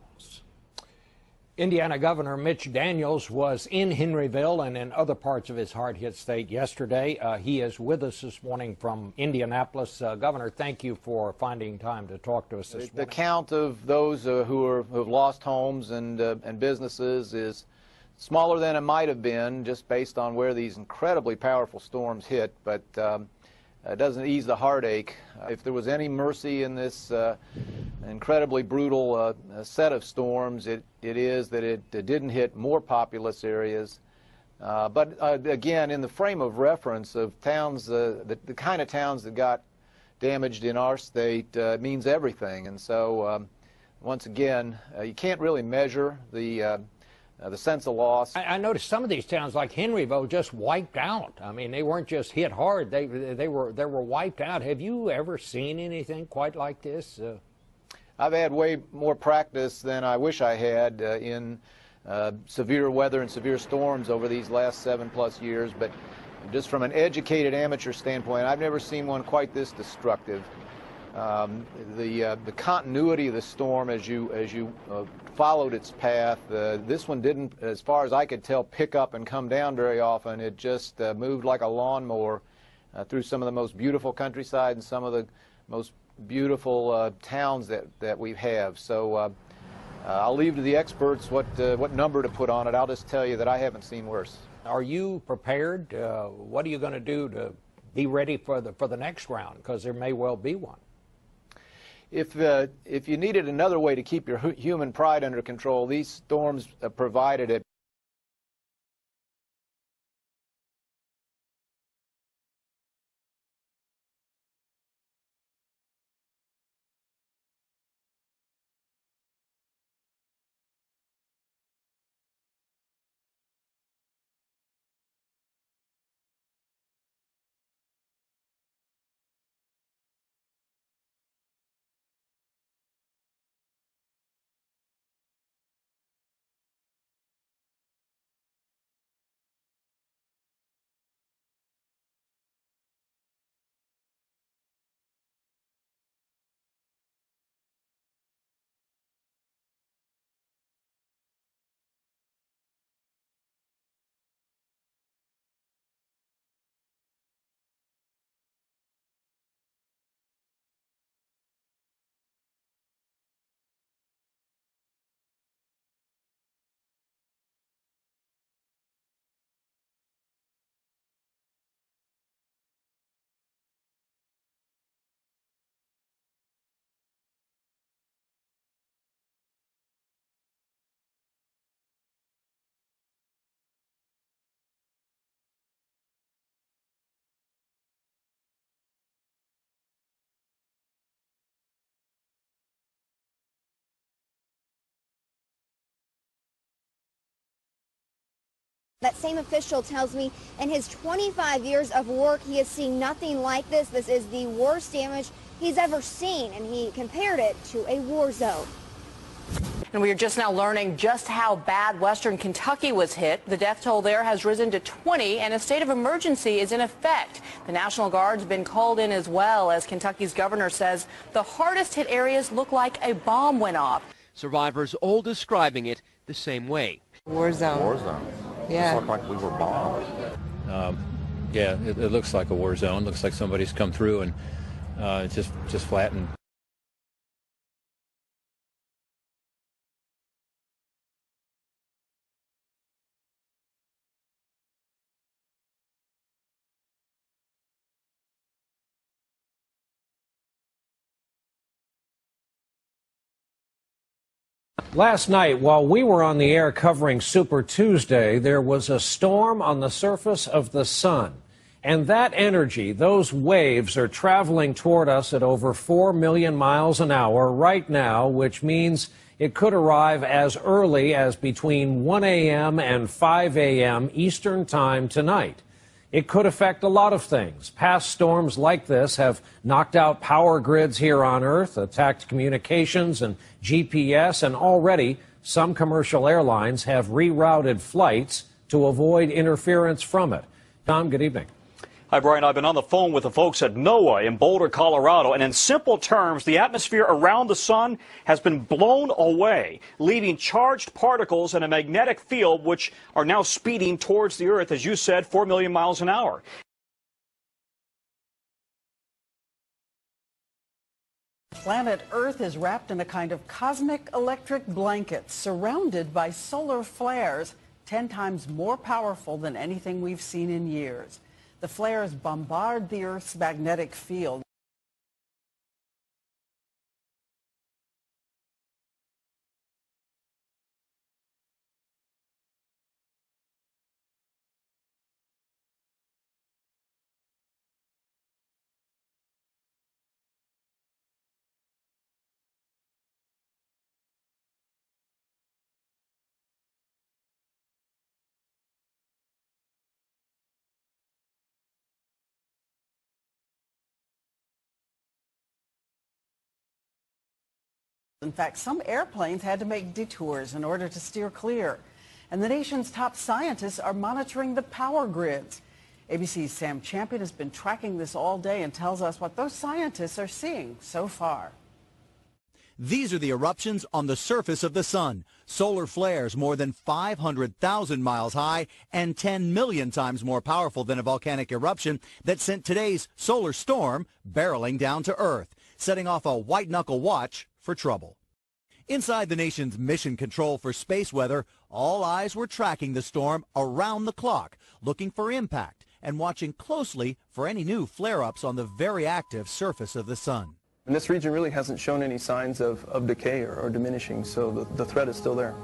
Indiana Governor Mitch Daniels was in Henryville and in other parts of his hard-hit state yesterday. He is with us this morning from Indianapolis. Governor, thank you for finding time to talk to us this morning. The count of those who have lost homes and businesses is smaller than it might have been, just based on where these incredibly powerful storms hit, but it doesn't ease the heartache. If there was any mercy in this incredibly brutal set of storms, it is that it didn't hit more populous areas. But again, in the frame of reference of towns, the kind of towns that got damaged in our state means everything. And so, once again, you can't really measure the sense of loss. I noticed some of these towns, like Henryville, just wiped out. I mean, they weren't just hit hard; they were wiped out. Have you ever seen anything quite like this? I've had way more practice than I wish I had in severe weather and severe storms over these last 7+ years. But just from an educated amateur standpoint, I've never seen one quite this destructive. The continuity of the storm as you followed its path, this one didn't, as far as I could tell, pick up and come down very often. It just moved like a lawnmower through some of the most beautiful countryside and some of the most beautiful towns that we have. So I'll leave to the experts what number to put on it. I'll just tell you that I haven't seen worse. Are you prepared? What are you going to do to be ready for the next round? Because there may well be one. If you needed another way to keep your human pride under control, these storms provided it. That same official tells me in his 25 years of work, he has seen nothing like this. This is the worst damage he's ever seen, and he compared it to a war zone. And we are just now learning just how bad Western Kentucky was hit. The death toll there has risen to 20, and a state of emergency is in effect. The National Guard's been called in as well, as Kentucky's governor says the hardest hit areas look like a bomb went off. Survivors all describing it the same way. War zone. War zone. Yeah. It looked like we were bombed. Yeah, it looks like a war zone. Looks like somebody's come through and just flattened. Last night, while we were on the air covering Super Tuesday, there was a storm on the surface of the sun. And that energy, those waves, are traveling toward us at over 4 million miles an hour right now, which means it could arrive as early as between 1 a.m. and 5 a.m. Eastern Time tonight. It could affect a lot of things. Past storms like this have knocked out power grids here on Earth, attacked communications and GPS, and already some commercial airlines have rerouted flights to avoid interference from it. Tom, good evening. Hi, Brian. I've been on the phone with the folks at NOAA in Boulder, Colorado, and in simple terms, the atmosphere around the sun has been blown away, leaving charged particles in a magnetic field which are now speeding towards the Earth, as you said, 4 million miles an hour. Planet Earth is wrapped in a kind of cosmic electric blanket, surrounded by solar flares 10 times more powerful than anything we've seen in years. The flares bombard the Earth's magnetic field. In fact, some airplanes had to make detours in order to steer clear. And the nation's top scientists are monitoring the power grids. ABC's Sam Champion has been tracking this all day and tells us what those scientists are seeing so far. These are the eruptions on the surface of the sun. Solar flares more than 500,000 miles high and 10 million times more powerful than a volcanic eruption that sent today's solar storm barreling down to Earth. setting off a white-knuckle watch for trouble. Inside the nation's mission control for space weather, all eyes were tracking the storm around the clock, looking for impact and watching closely for any new flare-ups on the very active surface of the sun. And this region really hasn't shown any signs of decay or diminishing, so the threat is still there.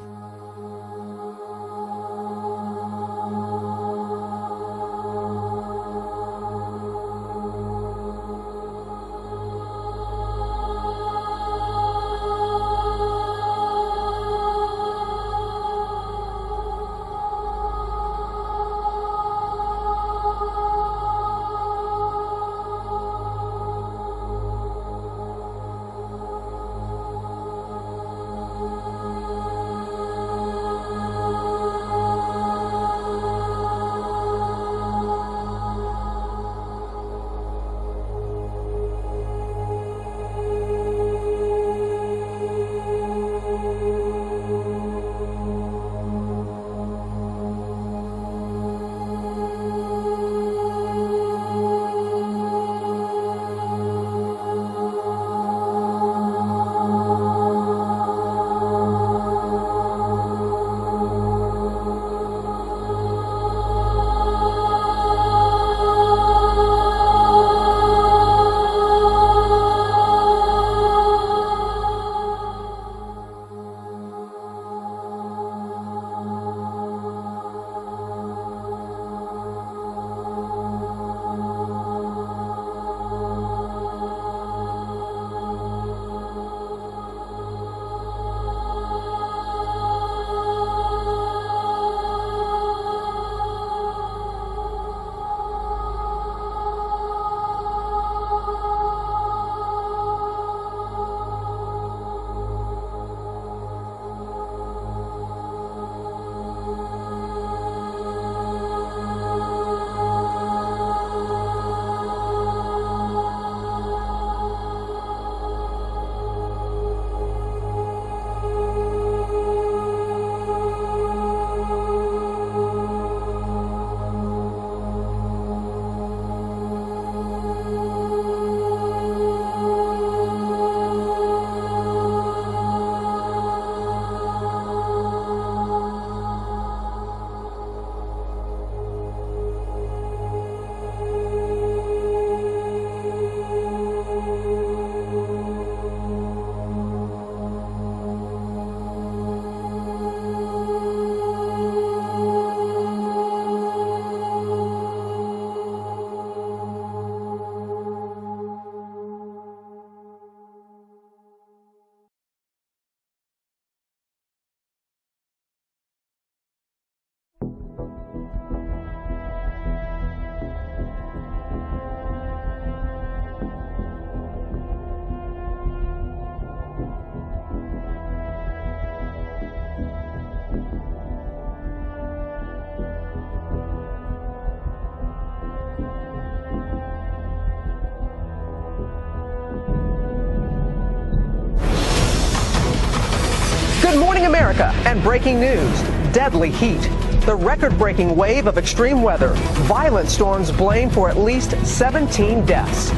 Good morning, America, and breaking news, deadly heat, the record-breaking wave of extreme weather, violent storms blamed for at least 17 deaths.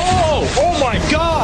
Oh my God!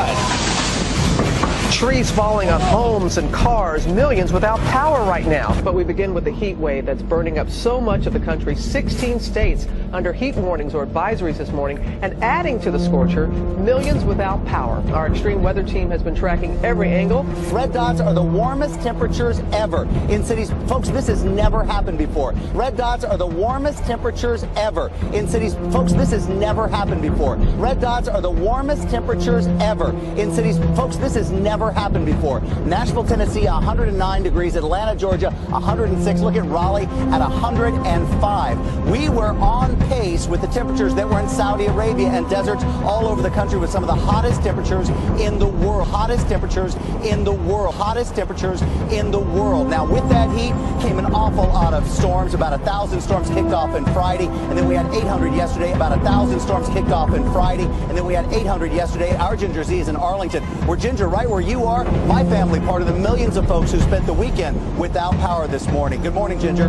Trees falling on homes and cars, millions without power right now. But we begin with the heat wave that's burning up so much of the country, 16 states under heat warnings or advisories this morning, and adding to the scorcher, millions without power. Our extreme weather team has been tracking every angle. Red dots are the warmest temperatures ever in cities. Folks, this has never happened before. Red dots are the warmest temperatures ever in cities. Folks, this has never happened before. Red dots are the warmest temperatures ever in cities. Folks, this has never happened before. Nashville, Tennessee, 109 degrees. Atlanta, Georgia, 106. Look at Raleigh at 105. We were on pace with the temperatures that were in Saudi Arabia and deserts all over the country, with some of the hottest temperatures in the world. Hottest temperatures in the world. Hottest temperatures in the world. Now, with that heat came an awful lot of storms. About 1,000 storms kicked off on Friday, and then we had 800 yesterday. About 1,000 storms kicked off on Friday, and then we had 800 yesterday. Our Ginger Z is in Arlington. We're Ginger, right where you are. My family, part of the millions of folks who spent the weekend without power this morning. Good morning, Ginger.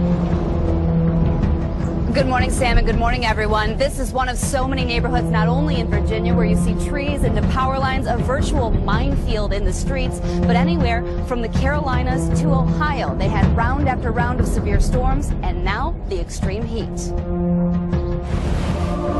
Good morning, Sam, and good morning, everyone. This is one of so many neighborhoods, not only in Virginia, where you see trees and the power lines, a virtual minefield in the streets, but anywhere from the Carolinas to Ohio. They had round after round of severe storms, and now the extreme heat.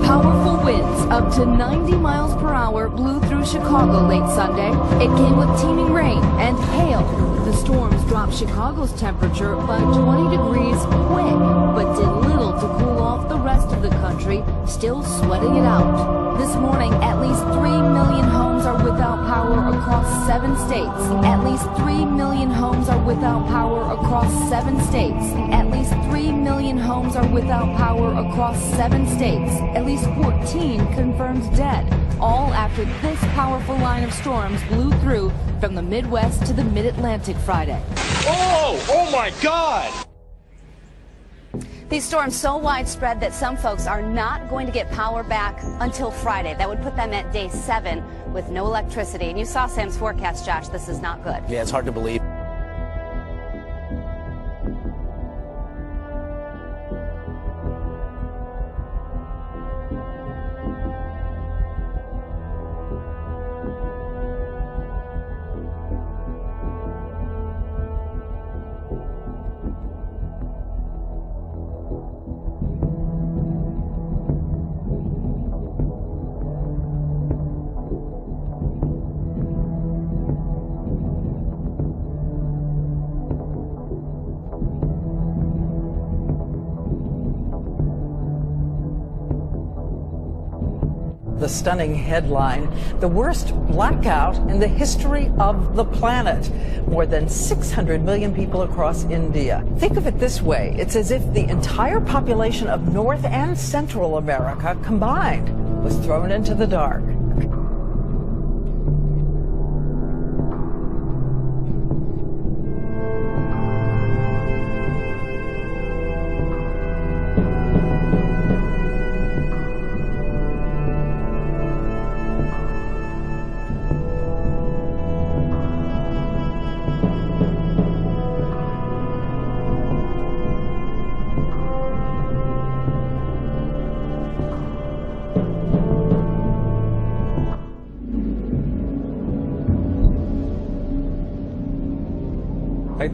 Powerful winds up to 90 miles per hour blew through Chicago late Sunday. It came with teeming rain and hail. The storms dropped Chicago's temperature by 20 degrees quick, but did little to cool off the rest of the country, still sweating it out. This morning, at least 3 million homes are without power across 7 states. At least 3 million homes are without power across 7 states. At least 3 million homes are without power across 7 states. At least 14 confirmed dead, all after this powerful line of storms blew through from the Midwest to the Mid-Atlantic Friday. Oh my God! These storms so widespread that some folks are not going to get power back until Friday. That would put them at day 7 with no electricity. And you saw Sam's forecast, Josh. This is not good. Yeah, it's hard to believe. The stunning headline, the worst blackout in the history of the planet. More than 600 million people across India. Think of it this way, it's as if the entire population of North and Central America combined was thrown into the dark.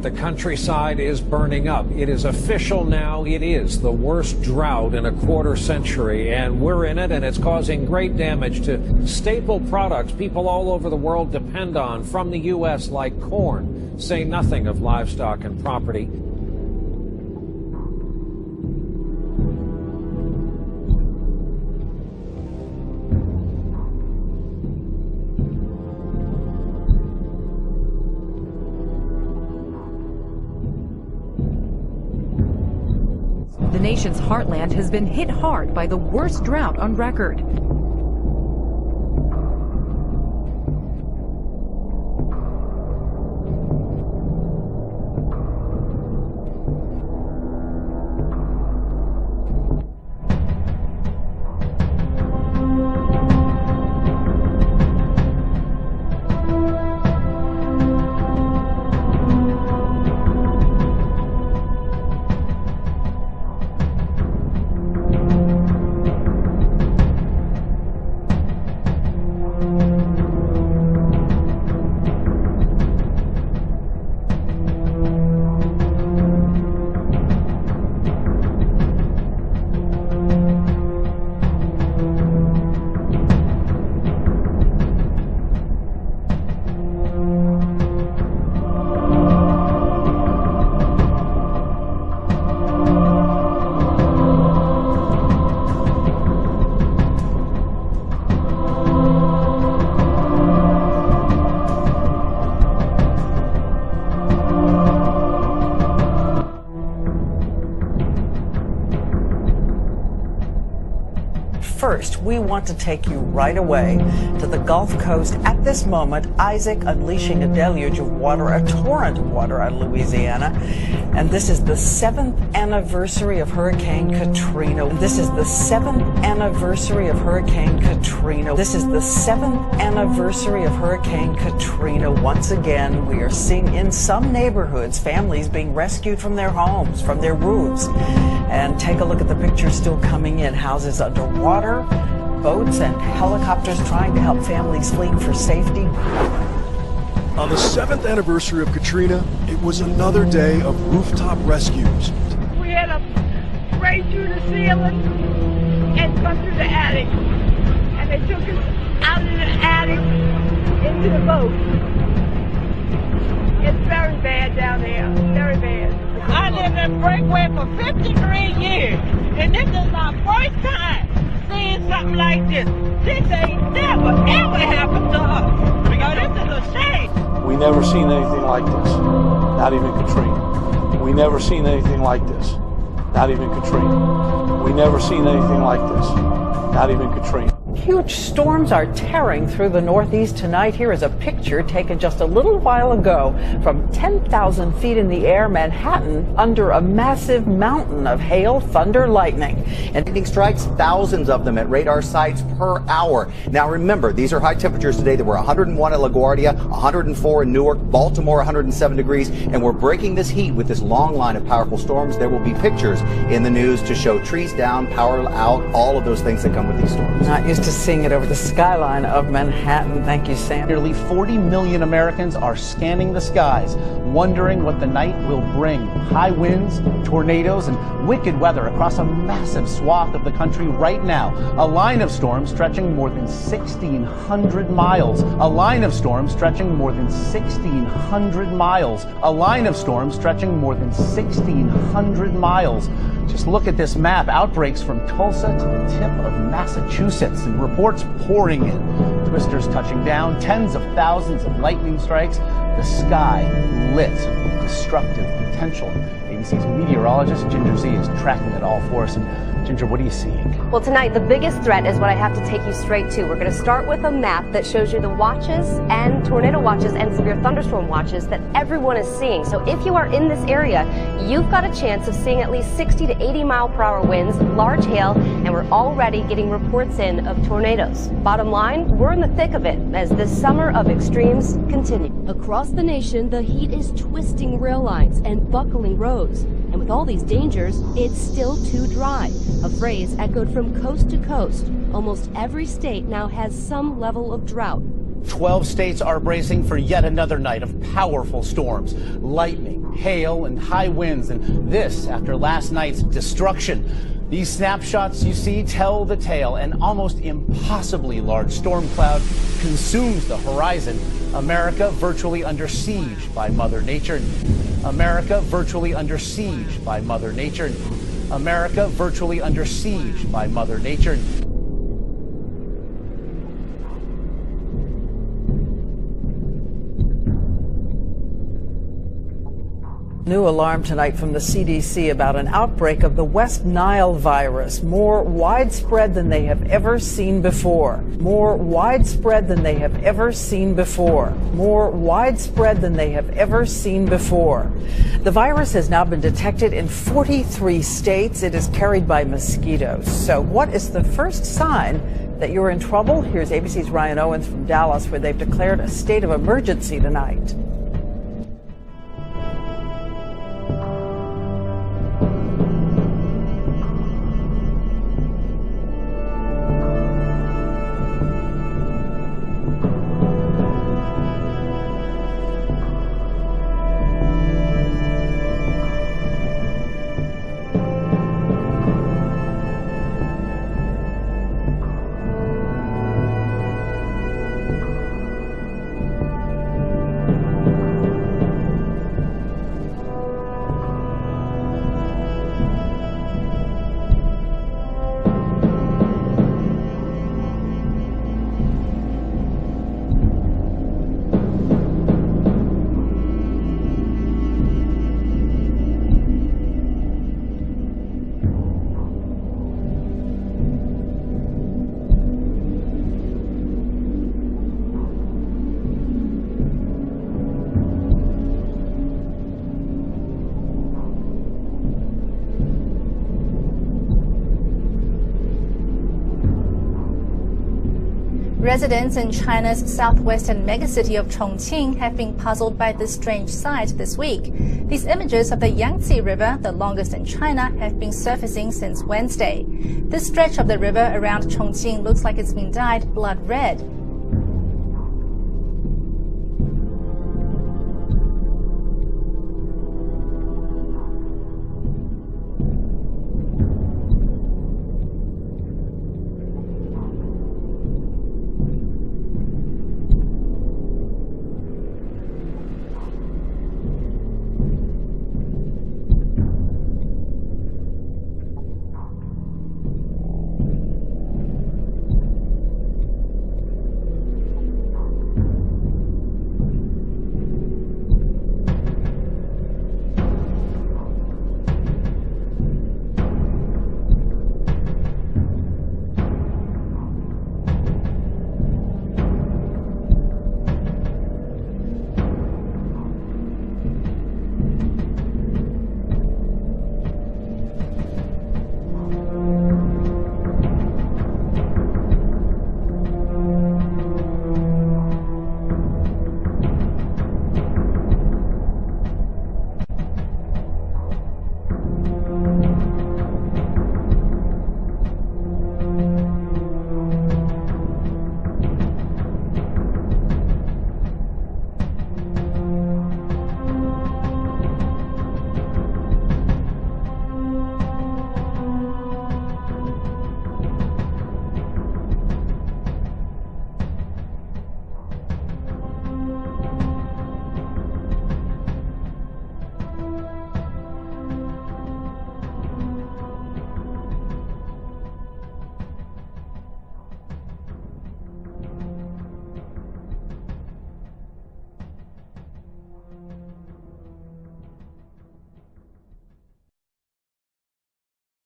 The countryside is burning up. It is official now. It is the worst drought in a quarter century, and we're in it, and it's causing great damage to staple products people all over the world depend on from the U.S., like corn, say nothing of livestock and property. The nation's heartland has been hit hard by the worst drought on record. first, we want to take you right away to the Gulf Coast. At this moment, Isaac unleashing a deluge of water, a torrent of water out of Louisiana. And this is the 7th anniversary of Hurricane Katrina. This is the 7th anniversary of Hurricane Katrina. This is the 7th anniversary of Hurricane Katrina. Once again, we are seeing in some neighborhoods families being rescued from their homes, from their roofs. And take a look at the pictures still coming in. Houses underwater, boats and helicopters trying to help families fleeing for safety. On the 7th anniversary of Katrina, it was another day of rooftop rescues. We had to raise through the ceiling and come through the attic. And they took us out of the attic into the boat. It's very bad down there, very bad. I lived in Breakway for 53 years, and this is my first time seeing something like this. This ain't never, ever happened to us. This is a shame. We never seen anything like this, not even Katrina. We never seen anything like this, not even Katrina. We never seen anything like this, not even Katrina. Huge storms are tearing through the Northeast tonight. Here is a picture taken just a little while ago from 10,000 feet in the air, Manhattan, under a massive mountain of hail, thunder, lightning. And lightning strikes, thousands of them at radar sites per hour. Now remember, these are high temperatures today. There were 101 at LaGuardia, 104 in Newark, Baltimore 107 degrees, and we're breaking this heat with this long line of powerful storms. There will be pictures in the news to show trees down, power out, all of those things that come with these storms. To seeing it over the skyline of Manhattan. Thank you, Sam. Nearly 40 million Americans are scanning the skies, wondering what the night will bring. High winds, tornadoes, and wicked weather across a massive swath of the country right now. A line of storms stretching more than 1,600 miles. A line of storms stretching more than 1,600 miles. A line of storms stretching more than 1,600 miles. Just look at this map. Outbreaks from Tulsa to the tip of Massachusetts, and reports pouring in. Twisters touching down, tens of thousands of lightning strikes, the sky lit with destructive potential. ABC's meteorologist Ginger Z is tracking it all for us. And Ginger, what are you seeing? Well, tonight the biggest threat is what I have to take you straight to. We're going to start with a map that shows you the watches and tornado watches and severe thunderstorm watches that everyone is seeing. So if you are in this area, you've got a chance of seeing at least 60 to 80 mile per hour winds, large hail, and we're already getting reports in of tornadoes. Bottom line, we're in the thick of it as this summer of extremes continue. Across the nation, the heat is twisting rail lines and buckling roads. And with all these dangers, it's still too dry, a phrase echoed from coast to coast. Almost every state now has some level of drought. 12 states are bracing for yet another night of powerful storms, lightning, hail, and high winds, and this after last night's destruction. These snapshots you see tell the tale. An almost impossibly large storm cloud consumes the horizon. America virtually under siege by Mother Nature. America virtually under siege by Mother Nature. America virtually under siege by Mother Nature. New alarm tonight from the CDC about an outbreak of the West Nile virus, more widespread than they have ever seen before. More widespread than they have ever seen before. More widespread than they have ever seen before. The virus has now been detected in 43 states. It is carried by mosquitoes. So what is the first sign that you're in trouble? Here's ABC's Ryan Owens from Dallas, where they've declared a state of emergency tonight. Residents in China's southwestern megacity of Chongqing have been puzzled by this strange sight this week. These images of the Yangtze River, the longest in China, have been surfacing since Wednesday. This stretch of the river around Chongqing looks like it's been dyed blood red.